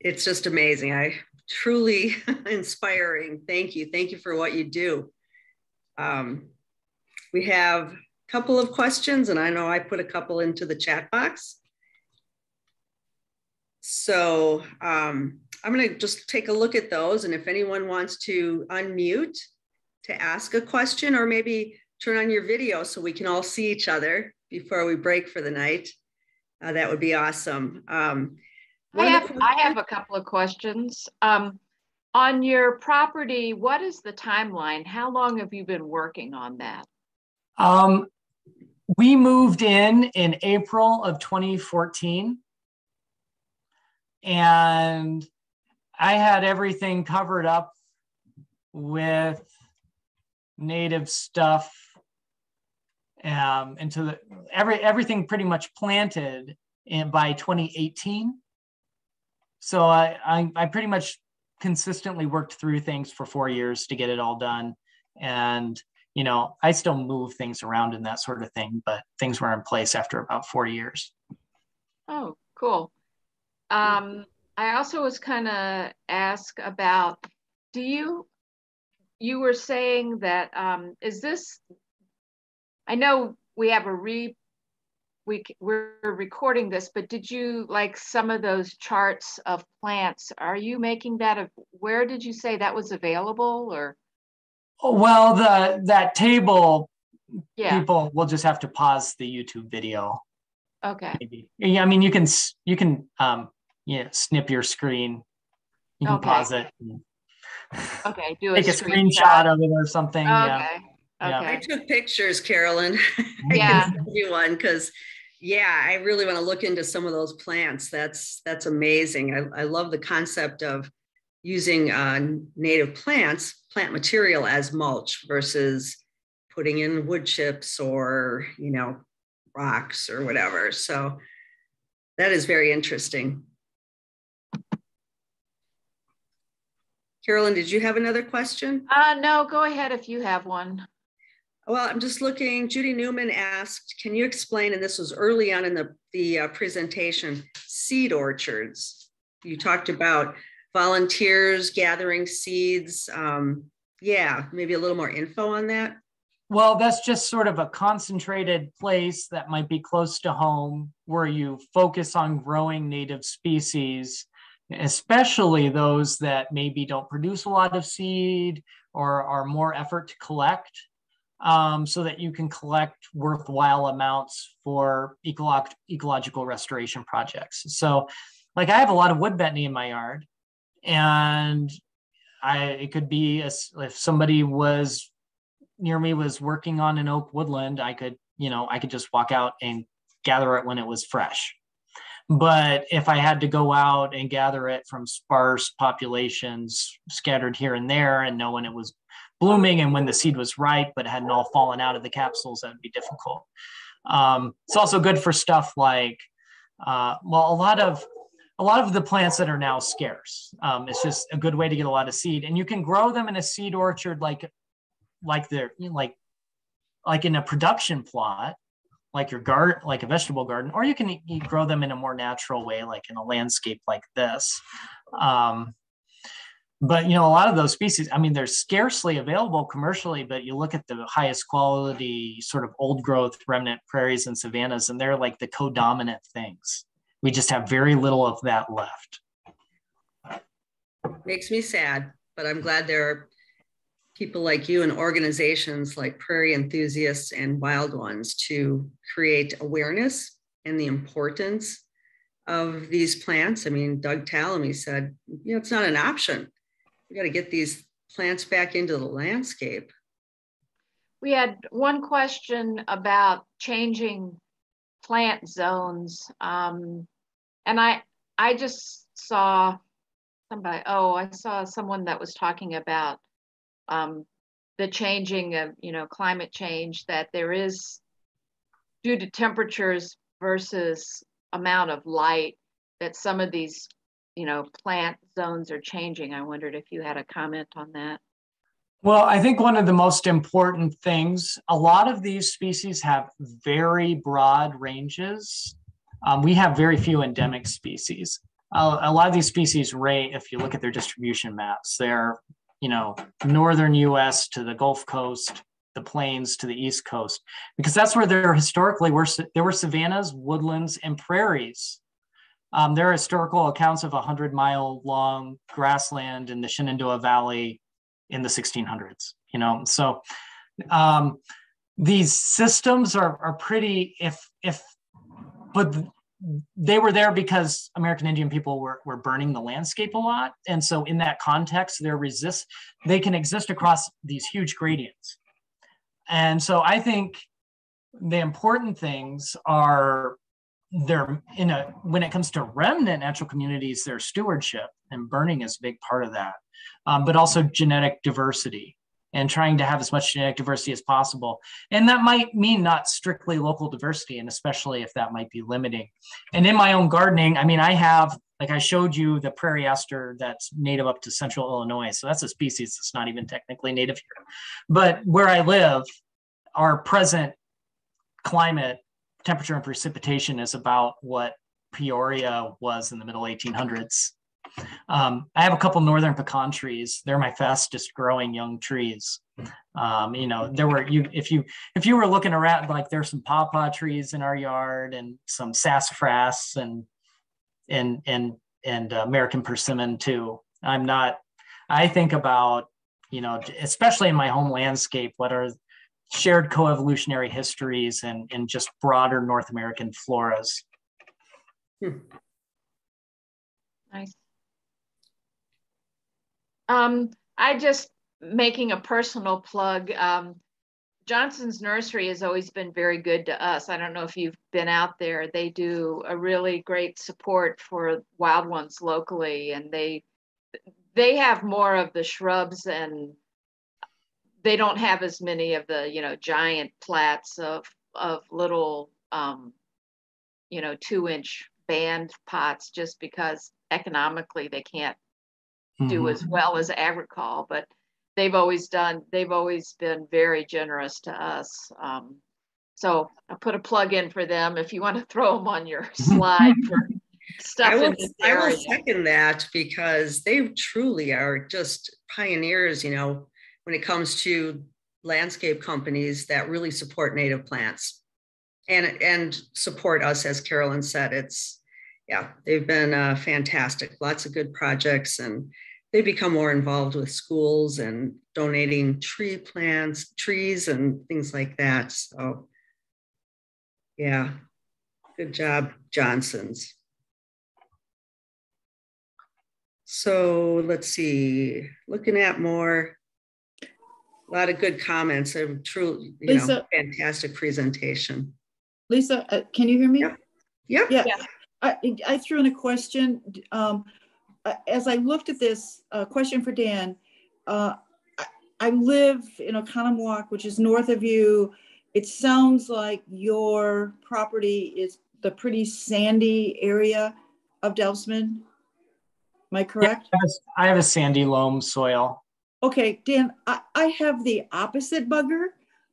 it's just amazing. I truly inspiring. Thank you. Thank you for what you do. Um, we have a couple of questions, and I know I put a couple into the chat box. So um, I'm going to just take a look at those. And if anyone wants to unmute to ask a question, or maybe turn on your video so we can all see each other before we break for the night, uh, that would be awesome. Um, I have, I have a couple of questions. Um, on your property, what is the timeline? How long have you been working on that? Um, we moved in in April of twenty fourteen. And I had everything covered up with native stuff, um, into the every everything pretty much planted in by twenty eighteen. So I, I I pretty much consistently worked through things for four years to get it all done, and you know I still move things around and that sort of thing, but things were in place after about four years. Oh, cool. Um, I also was kind of asked about, do you, you were saying that, um, is this, I know we have a re, we, we're recording this, but did you, like some of those charts of plants, are you making that, of, where did you say that was available, or? Well, the, that table, yeah. People will just have to pause the YouTube video. Okay. Maybe. Yeah, I mean, you can, you can, um, yeah, snip your screen. You can okay. pause it. And okay. Do a take a screenshot. screenshot of it or something. Okay. Yeah. Okay. Yeah. I took pictures, Carolyn. Yeah. Everyone, because yeah, I really want to look into some of those plants. That's that's amazing. I, I love the concept of using uh, native plants, plant material as mulch versus putting in wood chips or you know. rocks or whatever. So that is very interesting. Carolyn, did you have another question? Uh, no, go ahead if you have one. Well, I'm just looking. Judy Newman asked, can you explain, and this was early on in the, the uh, presentation, seed orchards. You talked about volunteers gathering seeds. Um, yeah, maybe a little more info on that. Well, that's just sort of a concentrated place that might be close to home where you focus on growing native species, especially those that maybe don't produce a lot of seed or are more effort to collect, um, so that you can collect worthwhile amounts for ecolog ecological restoration projects. So like I have a lot of wood betony in my yard, and I, it could be a, if somebody was near me was working on an oak woodland, I could, you know, I could just walk out and gather it when it was fresh. But if I had to go out and gather it from sparse populations scattered here and there and know when it was blooming and when the seed was ripe, but hadn't all fallen out of the capsules, that'd be difficult. Um, it's also good for stuff like, uh, well, a lot of, a lot of the plants that are now scarce. Um, it's just a good way to get a lot of seed, and you can grow them in a seed orchard, like like they're you know, like, like in a production plot, like your garden, like a vegetable garden, or you can you grow them in a more natural way, like in a landscape like this. Um, but, you know, a lot of those species, I mean, they're scarcely available commercially, but you look at the highest quality sort of old growth remnant prairies and savannas, and they're like the co-dominant things. We just have very little of that left. Makes me sad, but I'm glad there are people like you and organizations like Prairie Enthusiasts and Wild Ones to create awareness and the importance of these plants. I mean, Doug Tallamy said, you know, it's not an option. We got to get these plants back into the landscape. We had one question about changing plant zones. Um, and I, I just saw somebody, oh, I saw someone that was talking about Um, the changing of, you know, climate change that there is due to temperatures versus amount of light that some of these, you know, plant zones are changing. I wondered if you had a comment on that. Well, I think one of the most important things, a lot of these species have very broad ranges. Um, we have very few endemic species. Uh, a lot of these species rate, if you look at their distribution maps, they're, you know, northern U S to the Gulf Coast, the plains to the East Coast, because that's where there historically were, there were savannas, woodlands, and prairies. Um, there are historical accounts of a hundred mile long grassland in the Shenandoah Valley in the sixteen hundreds, you know, so um, these systems are, are pretty, if, if, but they were there because American Indian people were, were burning the landscape a lot. And so in that context, they're resist, they can exist across these huge gradients. And so I think the important things are there in a, when it comes to remnant natural communities, their stewardship and burning is a big part of that, um, but also genetic diversity and trying to have as much genetic diversity as possible. And that might mean not strictly local diversity, and especially if that might be limiting. And in my own gardening, I mean, I have, like I showed you the prairie aster that's native up to central Illinois. So that's a species that's not even technically native here. But where I live, our present climate, temperature and precipitation is about what Peoria was in the middle eighteen hundreds. Um, I have a couple northern pecan trees. They're my fastest growing young trees. Um, you know, there were you if you if you were looking around, like there's some pawpaw trees in our yard and some sassafras and and and and American persimmon too. I'm not. I think about, you know, especially in my home landscape, what are shared coevolutionary histories and, and just broader North American floras. Hmm. Nice. Um, I just making a personal plug. Um, Johnson's Nursery has always been very good to us. I don't know if you've been out there. They do a really great support for Wild Ones locally, and they they have more of the shrubs, and they don't have as many of the, you know, giant plats of of little um, you know, two inch band pots, just because economically they can't do as well as Agrecol, but they've always done, they've always been very generous to us. Um, so I put a plug in for them if you want to throw them on your slide for stuff. I will, I will second that, because they truly are just pioneers, you know, when it comes to landscape companies that really support native plants and, and support us, as Carolyn said. It's, yeah, they've been uh, fantastic. Lots of good projects, and they become more involved with schools and donating tree plants, trees and things like that. So yeah, good job, Johnson's. So let's see, looking at more, a lot of good comments. A true, you Lisa, know, fantastic presentation. Lisa, uh, can you hear me? Yeah. Yeah. yeah. yeah. I, I threw in a question. Um, as I looked at this, uh, question for Dan, uh, I, I live in Oconomowoc, which is north of you. It sounds like your property is the pretty sandy area of Dousman. Am I correct? Yes, I have a sandy loam soil. Okay, Dan, I, I have the opposite bugger.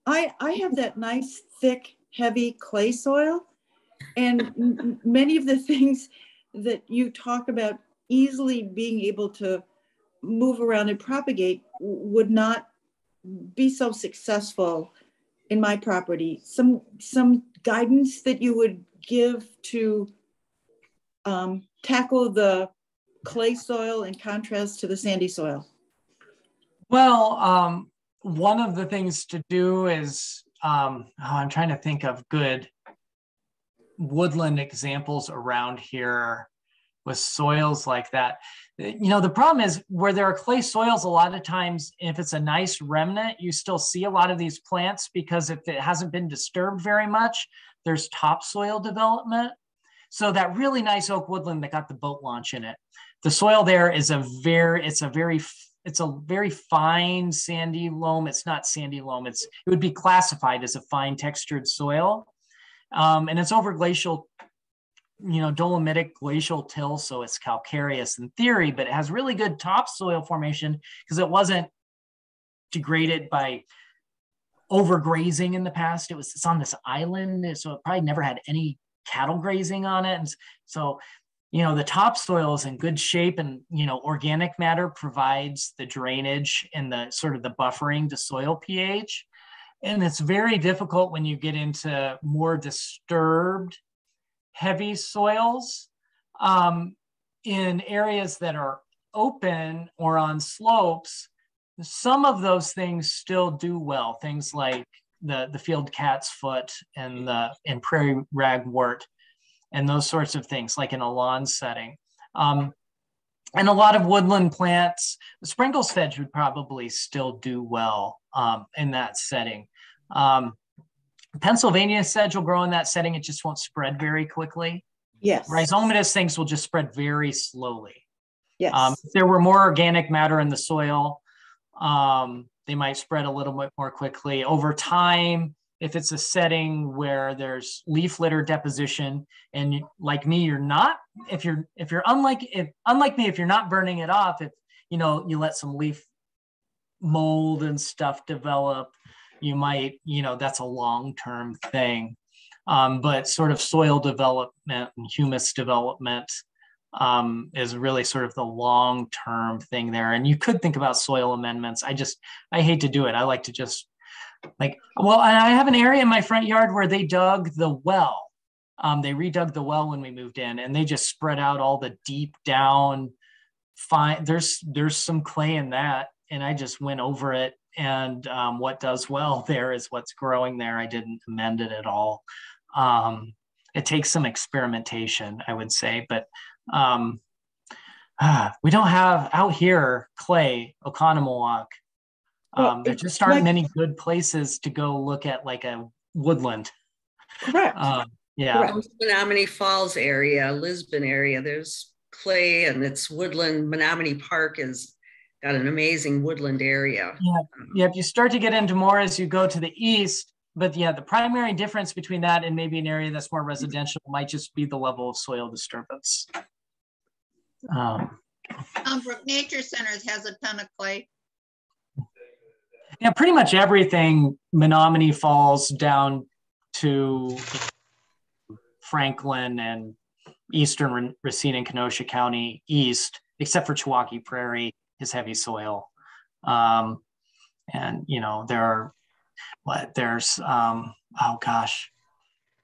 I, I have that nice, thick, heavy clay soil. And many of the things that you talk about easily being able to move around and propagate would not be so successful in my property. Some, some guidance that you would give to um, tackle the clay soil in contrast to the sandy soil? Well, um, one of the things to do is, um, oh, I'm trying to think of good woodland examples around here with soils like that. You know, the problem is where there are clay soils, a lot of times, if it's a nice remnant, you still see a lot of these plants, because if it hasn't been disturbed very much, there's topsoil development. So that really nice oak woodland that got the boat launch in it, the soil there is a very, it's a very, it's a very fine sandy loam. It's not sandy loam. It's, it would be classified as a fine textured soil. Um, and it's over glacial, you know, dolomitic glacial till, so it's calcareous in theory, but it has really good topsoil formation because it wasn't degraded by overgrazing in the past. It was, it's on this island, so it probably never had any cattle grazing on it. And so, you know, the topsoil is in good shape, and, you know, organic matter provides the drainage and the sort of the buffering to soil pH. And it's very difficult when you get into more disturbed, heavy soils um, in areas that are open or on slopes. Some of those things still do well, things like the, the field cat's foot and the and prairie ragwort and those sorts of things, like in a lawn setting. Um, and a lot of woodland plants, sprinkle sedge would probably still do well um, in that setting. Um, Pennsylvania sedge will grow in that setting, it just won't spread very quickly. Yes. Rhizomatous things will just spread very slowly. Yes. Um, if there were more organic matter in the soil, um, they might spread a little bit more quickly. Over time, if it's a setting where there's leaf litter deposition, and you, like me, you're not, if you're, if you're unlike, if, unlike me, if you're not burning it off, if, you know, you let some leaf mold and stuff develop, you might, you know, that's a long-term thing. Um, but sort of soil development and humus development um, is really sort of the long-term thing there. And you could think about soil amendments. I just, I hate to do it. I like to just like, well, and I have an area in my front yard where they dug the well. Um, they redug the well when we moved in, and they just spread out all the deep down, fine, there's, there's some clay in that. And I just went over it. And um, what does well there is what's growing there. I didn't amend it at all. Um, it takes some experimentation, I would say, but um, ah, we don't have out here clay, Oconomowoc. Um, well, there just aren't like, many good places to go look at like a woodland. Correct. Um, yeah. Menomonee Falls area, Lisbon area, there's clay and it's woodland. Menomonee Park is got an amazing woodland area. Yeah, yeah. If you start to get into more as you go to the east, but yeah, the primary difference between that and maybe an area that's more residential might just be the level of soil disturbance. Um, Brook Nature Centers has a ton of clay. Yeah, pretty much everything Menomonee Falls down to Franklin and eastern Racine and Kenosha County east, except for Chewaukee Prairie, is heavy soil. Um, and, you know, there are, what, there's, um, oh gosh,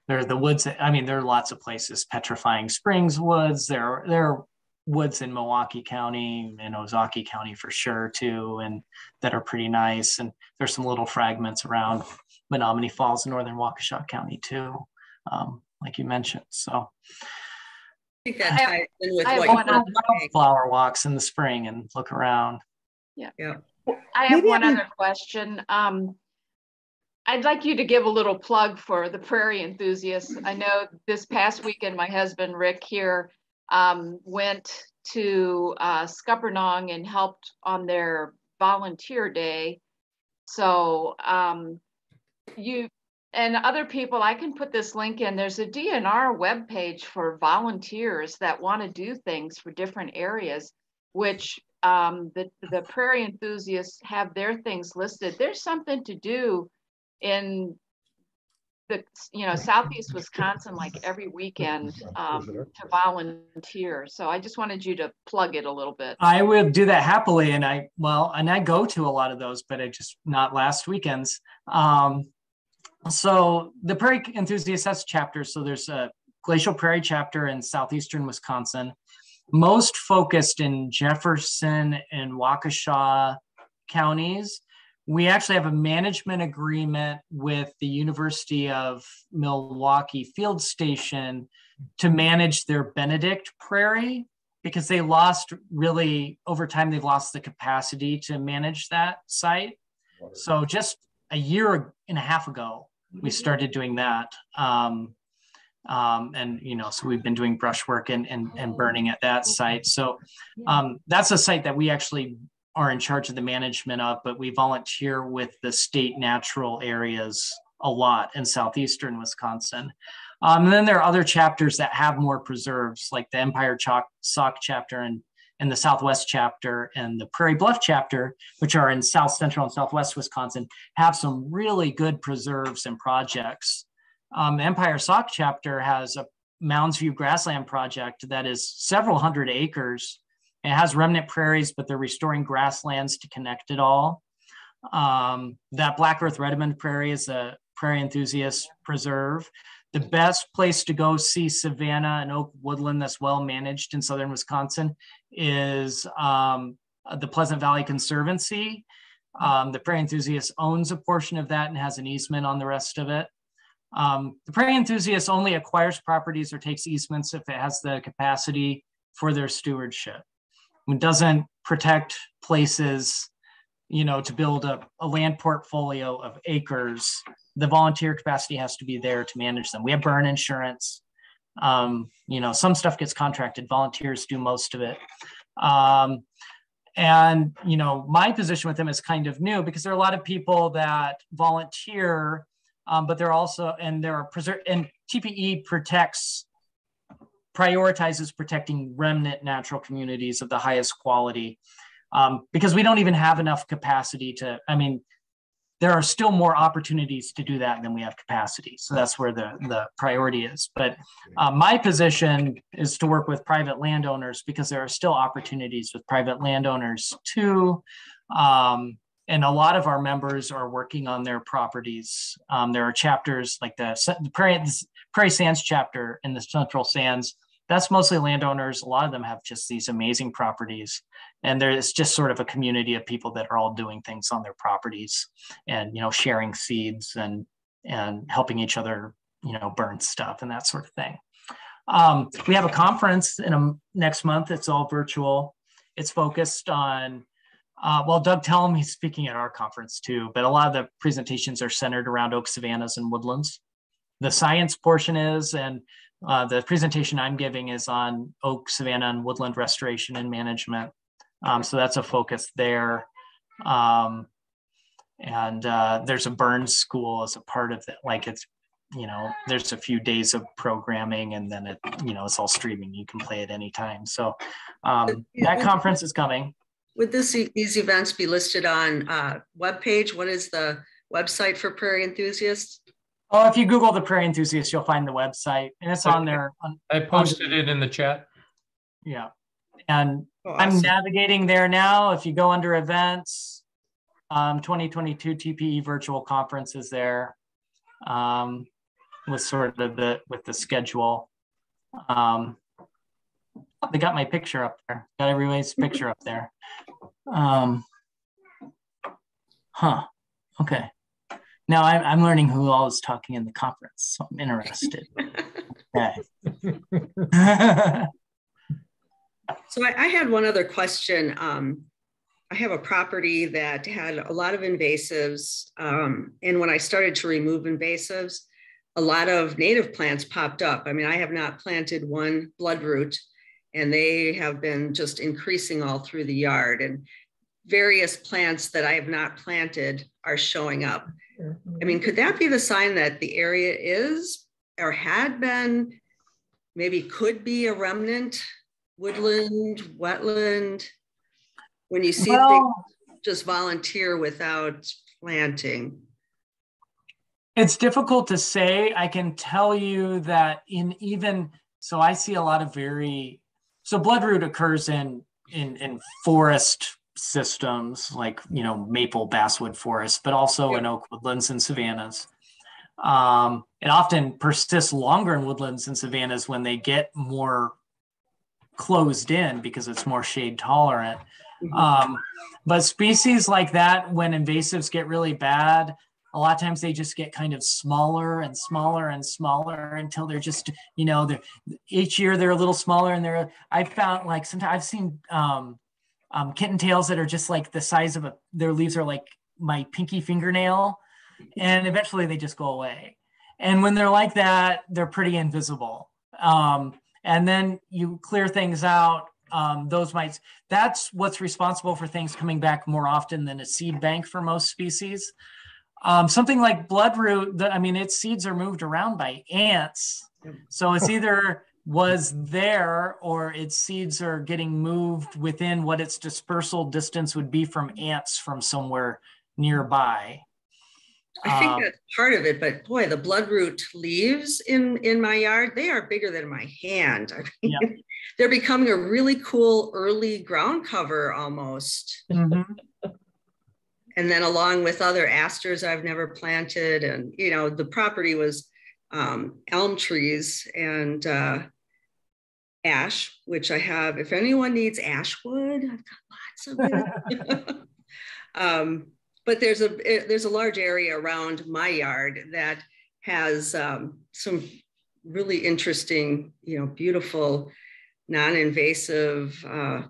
there are the woods, that, I mean, there are lots of places, Petrifying Springs Woods, there, there are woods in Milwaukee County and Ozaukee County for sure too, and that are pretty nice. And there's some little fragments around Menomonee Falls in northern Waukesha County too, um, like you mentioned, so. I think that ties in with I what have wildflower walks in the spring and look around. Yeah. yeah. I have Maybe one I can... other question. Um, I'd like you to give a little plug for the prairie enthusiasts. I know this past weekend, my husband, Rick here, um, went to uh, Scuppernong and helped on their volunteer day. So um, you, and other people, I can put this link in. There's a D N R webpage for volunteers that want to do things for different areas, which um, the, the prairie enthusiasts have their things listed. There's something to do in the, you know, Southeast Wisconsin, like every weekend um, to volunteer. So I just wanted you to plug it a little bit. I would do that happily. And I, well, and I go to a lot of those, but I just, not last weekends. Um, So the Prairie Enthusiasts chapter, so there's a Glacial Prairie chapter in southeastern Wisconsin, most focused in Jefferson and Waukesha counties. We actually have a management agreement with the University of Milwaukee Field Station to manage their Benedict Prairie, because they lost really, over time, they've lost the capacity to manage that site. So just a year and a half ago, we started doing that. Um, um, and, you know, so we've been doing brushwork and, and, and burning at that site. So um, that's a site that we actually are in charge of the management of, but we volunteer with the state natural areas a lot in southeastern Wisconsin. Um, and then there are other chapters that have more preserves, like the Empire Chalk, Sock chapter in, and the Southwest chapter and the Prairie Bluff chapter, which are in South Central and Southwest Wisconsin, have some really good preserves and projects. Um, Empire Sock chapter has a Mounds View grassland project that is several hundred acres. It has remnant prairies, but they're restoring grasslands to connect it all. Um, that Black Earth Redmond Prairie is a prairie enthusiast preserve. The best place to go see savanna and oak woodland that's well managed in southern Wisconsin is um, the Pleasant Valley Conservancy. Um, the prairie enthusiast owns a portion of that and has an easement on the rest of it. Um, the prairie enthusiast only acquires properties or takes easements if it has the capacity for their stewardship. It doesn't protect places, you know, to build a, a land portfolio of acres. The volunteer capacity has to be there to manage them. We have burn insurance. Um, you know, some stuff gets contracted. Volunteers do most of it. Um, and, you know, my position with them is kind of new because there are a lot of people that volunteer, um, but they're also, and there are preserve, and T P E protects, prioritizes protecting remnant natural communities of the highest quality. Um, because we don't even have enough capacity to, I mean, there are still more opportunities to do that than we have capacity. So that's where the, the priority is. But uh, my position is to work with private landowners because there are still opportunities with private landowners too. Um, and a lot of our members are working on their properties. Um, there are chapters like the, the Prairie, Prairie Sands chapter in the Central Sands. That's mostly landowners. A lot of them have just these amazing properties. And there's just sort of a community of people that are all doing things on their properties and, you know, sharing seeds and, and helping each other, you know, burn stuff and that sort of thing. Um, we have a conference in a, next month. It's all virtual. It's focused on, uh, well, Doug Tallamy is speaking at our conference too, but a lot of the presentations are centered around oak savannas and woodlands. The science portion is, and Uh, the presentation I'm giving is on oak, savanna, and woodland restoration and management. Um, so that's a focus there. Um, and uh, there's a Burns School as a part of that. Like it's, you know, there's a few days of programming and then it, you know, it's all streaming. You can play at any time. So um, that conference is coming. Would this, these events be listed on uh, webpage? What is the website for Prairie Enthusiasts? Oh, if you Google the Prairie Enthusiast, you'll find the website, and it's okay. on there. On, I posted on, it in the chat. Yeah, and oh, awesome. I'm navigating there now. If you go under events, um, twenty twenty-two T P E virtual conference is there, um, with sort of the with the schedule. Um, they got my picture up there. Got everybody's picture up there. Um, huh. Okay. Now I'm, I'm learning who all is talking in the conference, so I'm interested. Okay. So I, I had one other question. Um, I have a property that had a lot of invasives. Um, and when I started to remove invasives, a lot of native plants popped up. I mean, I have not planted one bloodroot, and they have been just increasing all through the yard. And various plants that I have not planted are showing up. I mean, could that be the sign that the area is or had been, maybe could be a remnant woodland, wetland, when you see well, things just volunteer without planting? It's difficult to say. I can tell you that in even, so I see a lot of very, so bloodroot occurs in, in, in forest systems like, you know, maple basswood forests, but also in oak woodlands and savannas. Um, it often persists longer in woodlands and savannas when they get more closed in because it's more shade tolerant. Um, but species like that, when invasives get really bad, a lot of times they just get kind of smaller and smaller and smaller until they're just, you know, they're, each year they're a little smaller and they're, I found like sometimes I've seen, um, Um, kitten tails that are just like the size of a, their leaves are like my pinky fingernail, and eventually they just go away. And when they're like that, they're pretty invisible. Um, and then you clear things out. Um, those mites, that's what's responsible for things coming back more often than a seed bank for most species. Um, something like bloodroot, I mean, its seeds are moved around by ants. So it's either was there, or its seeds are getting moved within what its dispersal distance would be from ants from somewhere nearby. I think um, that's part of it, but boy, the bloodroot leaves in, in my yard, they are bigger than my hand. I mean, yeah. They're becoming a really cool early ground cover almost. Mm-hmm. And then along with other asters I've never planted. And, you know, the property was um, elm trees and uh, ash, which I have. If anyone needs ash wood, I've got lots of it. um, But there's a there's a large area around my yard that has um, some really interesting, you know, beautiful, non-invasive uh,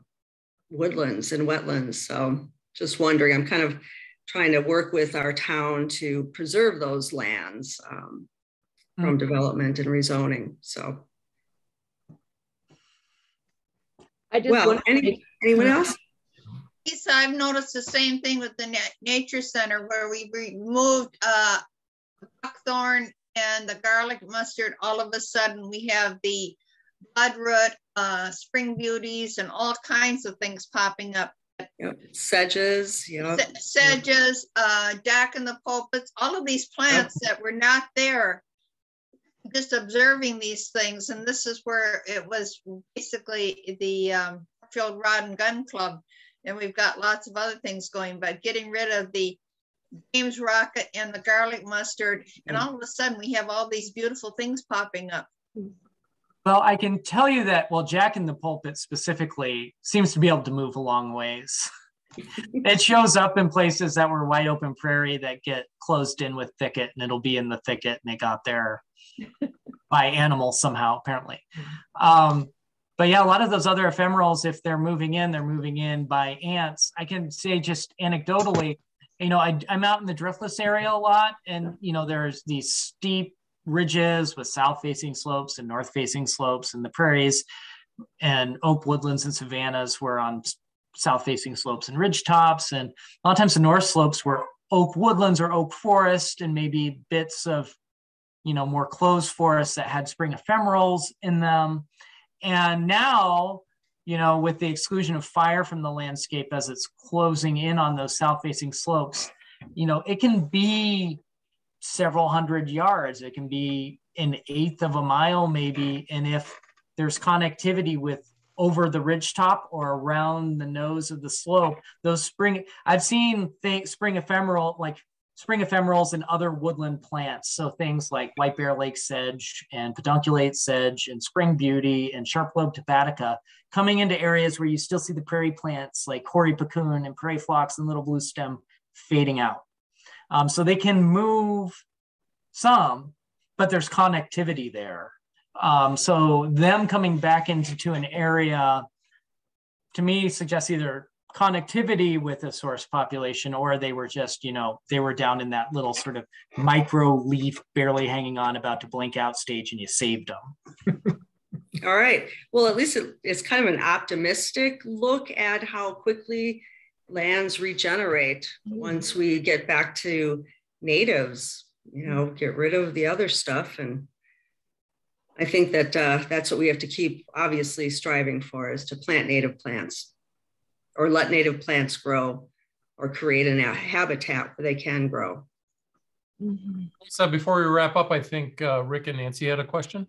woodlands and wetlands. So just wondering, I'm kind of trying to work with our town to preserve those lands um, from mm-hmm. development and rezoning. So, I just well, want to any, anyone else? Lisa, I've noticed the same thing with the na nature center where we removed uh, buckthorn and the garlic mustard. All of a sudden, we have the bloodroot, uh, spring beauties, and all kinds of things popping up. Yep. Sedges, you know. Se sedges, yep. uh, Jack and the pulpits, all of these plants yep. that were not there. Just observing these things, and this is where it was basically the um, Field Rod and Gun Club. And we've got lots of other things going, but getting rid of the James rocket and the garlic mustard. And all of a sudden we have all these beautiful things popping up. Well, I can tell you that, well, Jack in the pulpit specifically seems to be able to move a long ways. It shows up in places that were wide open prairie that get closed in with thicket, and it'll be in the thicket, and it got there by animals somehow, apparently. Um, But yeah, a lot of those other ephemerals, if they're moving in, they're moving in by ants. I can say just anecdotally, you know, I, I'm out in the driftless area a lot, and, you know, there's these steep ridges with south-facing slopes and north-facing slopes, and the prairies and oak woodlands and savannas were on south-facing slopes and ridge tops. And a lot of times the north slopes were oak woodlands or oak forest and maybe bits of, you know, more closed forests that had spring ephemerals in them. And now, you know, with the exclusion of fire from the landscape as it's closing in on those south-facing slopes, you know, it can be several hundred yards. It can be an eighth of a mile maybe. And if there's connectivity with over the ridgetop or around the nose of the slope, those spring, I've seen things, spring ephemeral, like spring ephemerals and other woodland plants. So things like white bear lake sedge and pedunculate sedge and spring beauty and sharp-lobed hepatica coming into areas where you still see the prairie plants like hoary puccoon and prairie phlox and little blue stem fading out. Um, so they can move some, but there's connectivity there. Um, so them coming back into to an area, to me, suggests either connectivity with a source population, or they were just, you know, they were down in that little sort of micro leaf, barely hanging on, about to blink out stage, and you saved them. All right. Well, at least it, it's kind of an optimistic look at how quickly lands regenerate once we get back to natives, you know, get rid of the other stuff. And I think that uh, that's what we have to keep obviously striving for, is to plant native plants, or let native plants grow, or create a habitat where they can grow. So before we wrap up, I think uh, Rick and Nancy had a question.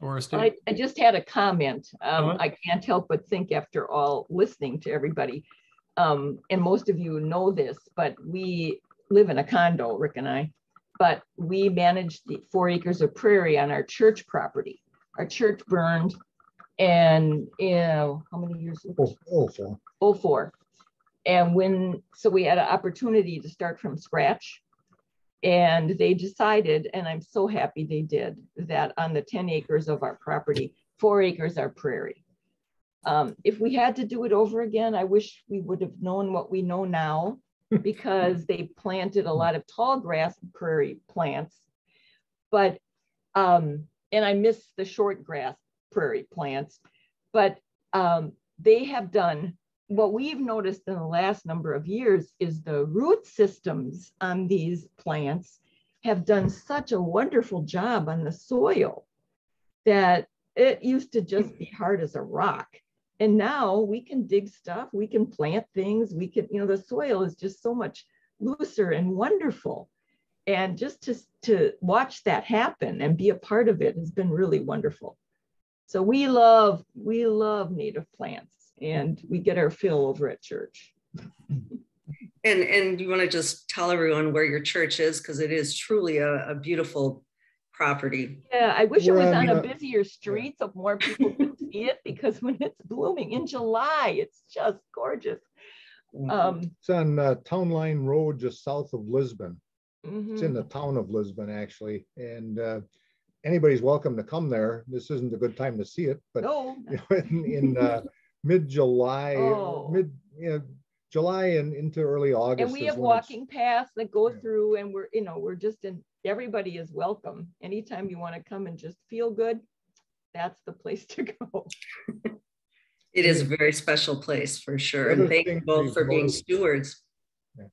Or a I, I just had a comment. Um, uh-huh. I can't help but think, after all, listening to everybody, um, and most of you know this, but we live in a condo, Rick and I, but we managed the four acres of prairie on our church property. Our church burned, and you know, how many years ago? Oh, okay. oh four. And when, so we had an opportunity to start from scratch, and they decided, and I'm so happy they did, that on the ten acres of our property, four acres are prairie. Um, if we had to do it over again, I wish we would have known what we know now, because they planted a lot of tall grass prairie plants, but, um, and I miss the short grass prairie plants, but um, they have done, what we've noticed in the last number of years is the root systems on these plants have done such a wonderful job on the soil that It used to just be hard as a rock. And now we can dig stuff, we can plant things, we can, you know, the soil is just so much looser and wonderful. And just to, to watch that happen and be a part of it has been really wonderful. So we love, we love native plants, and we get our fill over at church. And, and you want to just tell everyone where your church is, because it is truly a, a beautiful property. Yeah, I wish well, it was on you know, a busier street so more people could see it, because when it's blooming in July, it's just gorgeous. Um, it's on uh, Town Line Road, just south of Lisbon. Mm-hmm. It's in the town of Lisbon, actually, and uh, anybody's welcome to come there. This isn't a good time to see it, but no. you know, in, in uh, mid-July, oh. mid you know, July and into early August. And we have walking paths that go yeah. through, and we're you know we're just in. Everybody is welcome. Anytime you want to come and just feel good, that's the place to go. It is a very special place for sure. And thank you both for being stewards. Yeah.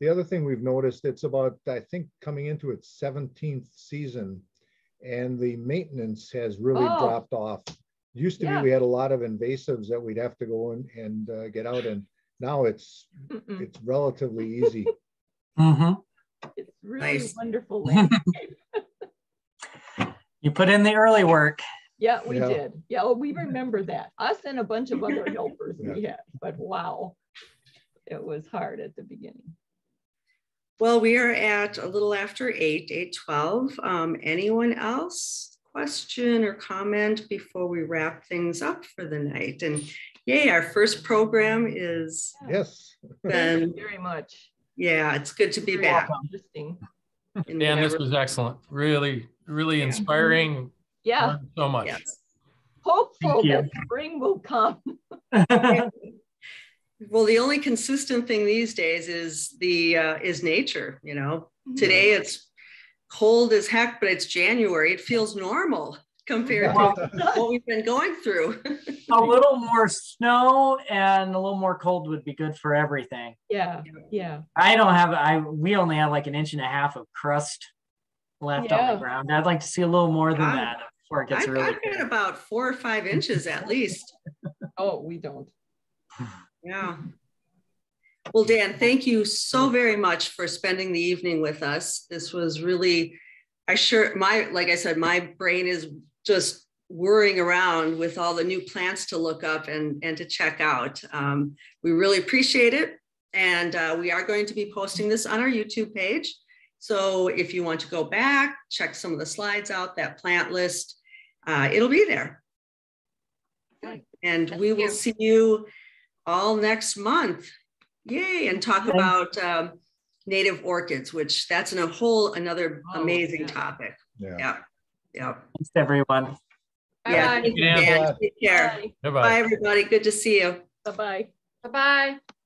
The other thing we've noticed, it's about, I think, coming into its seventeenth season, and the maintenance has really oh. dropped off. Used to yeah. be we had a lot of invasives that we'd have to go in and uh, get out, and now it's, Mm-mm. it's relatively easy. Mm-hmm. It's really nice. Wonderful landscape. You put in the early work. Yeah, we yeah. did. Yeah, well, we remember that. Us and a bunch of other helpers yeah. we had, but wow, it was hard at the beginning. Well, we are at a little after eight, eight twelve. Um, anyone else? Question or comment before we wrap things up for the night? And yay, our first program is... Yes. Thank you very much. Yeah, it's good to be You're back. Interesting. Dan, this was excellent. Really, really yeah. inspiring. Yeah. So much. Yes. Hopeful that spring will come. Well, the only consistent thing these days is the uh, is nature. You know, mm-hmm. today it's cold as heck, but it's January. It feels normal compared wow. to what we've been going through. A little more snow and a little more cold would be good for everything. Yeah, yeah. I don't have, I we only have like an inch and a half of crust left yeah. on the ground. I'd like to see a little more than I, that before it gets I, really I've got about four or five inches at least. Oh, we don't. Yeah. Well, Dan, thank you so very much for spending the evening with us. This was really, I sure, my, like I said, my brain is just worrying around with all the new plants to look up and, and to check out. Um, we really appreciate it. And uh, we are going to be posting this on our YouTube page. So if you want to go back, check some of the slides out, that plant list, uh, it'll be there. And we will see you all next month. Yay, and talk about um, native orchids, which that's a whole another amazing oh, yeah. topic. Yeah. yeah. Yeah. Thanks, everyone. Bye yeah. Bye. Take care. Bye. Bye. Bye, everybody. Good to see you. Bye bye. Bye bye.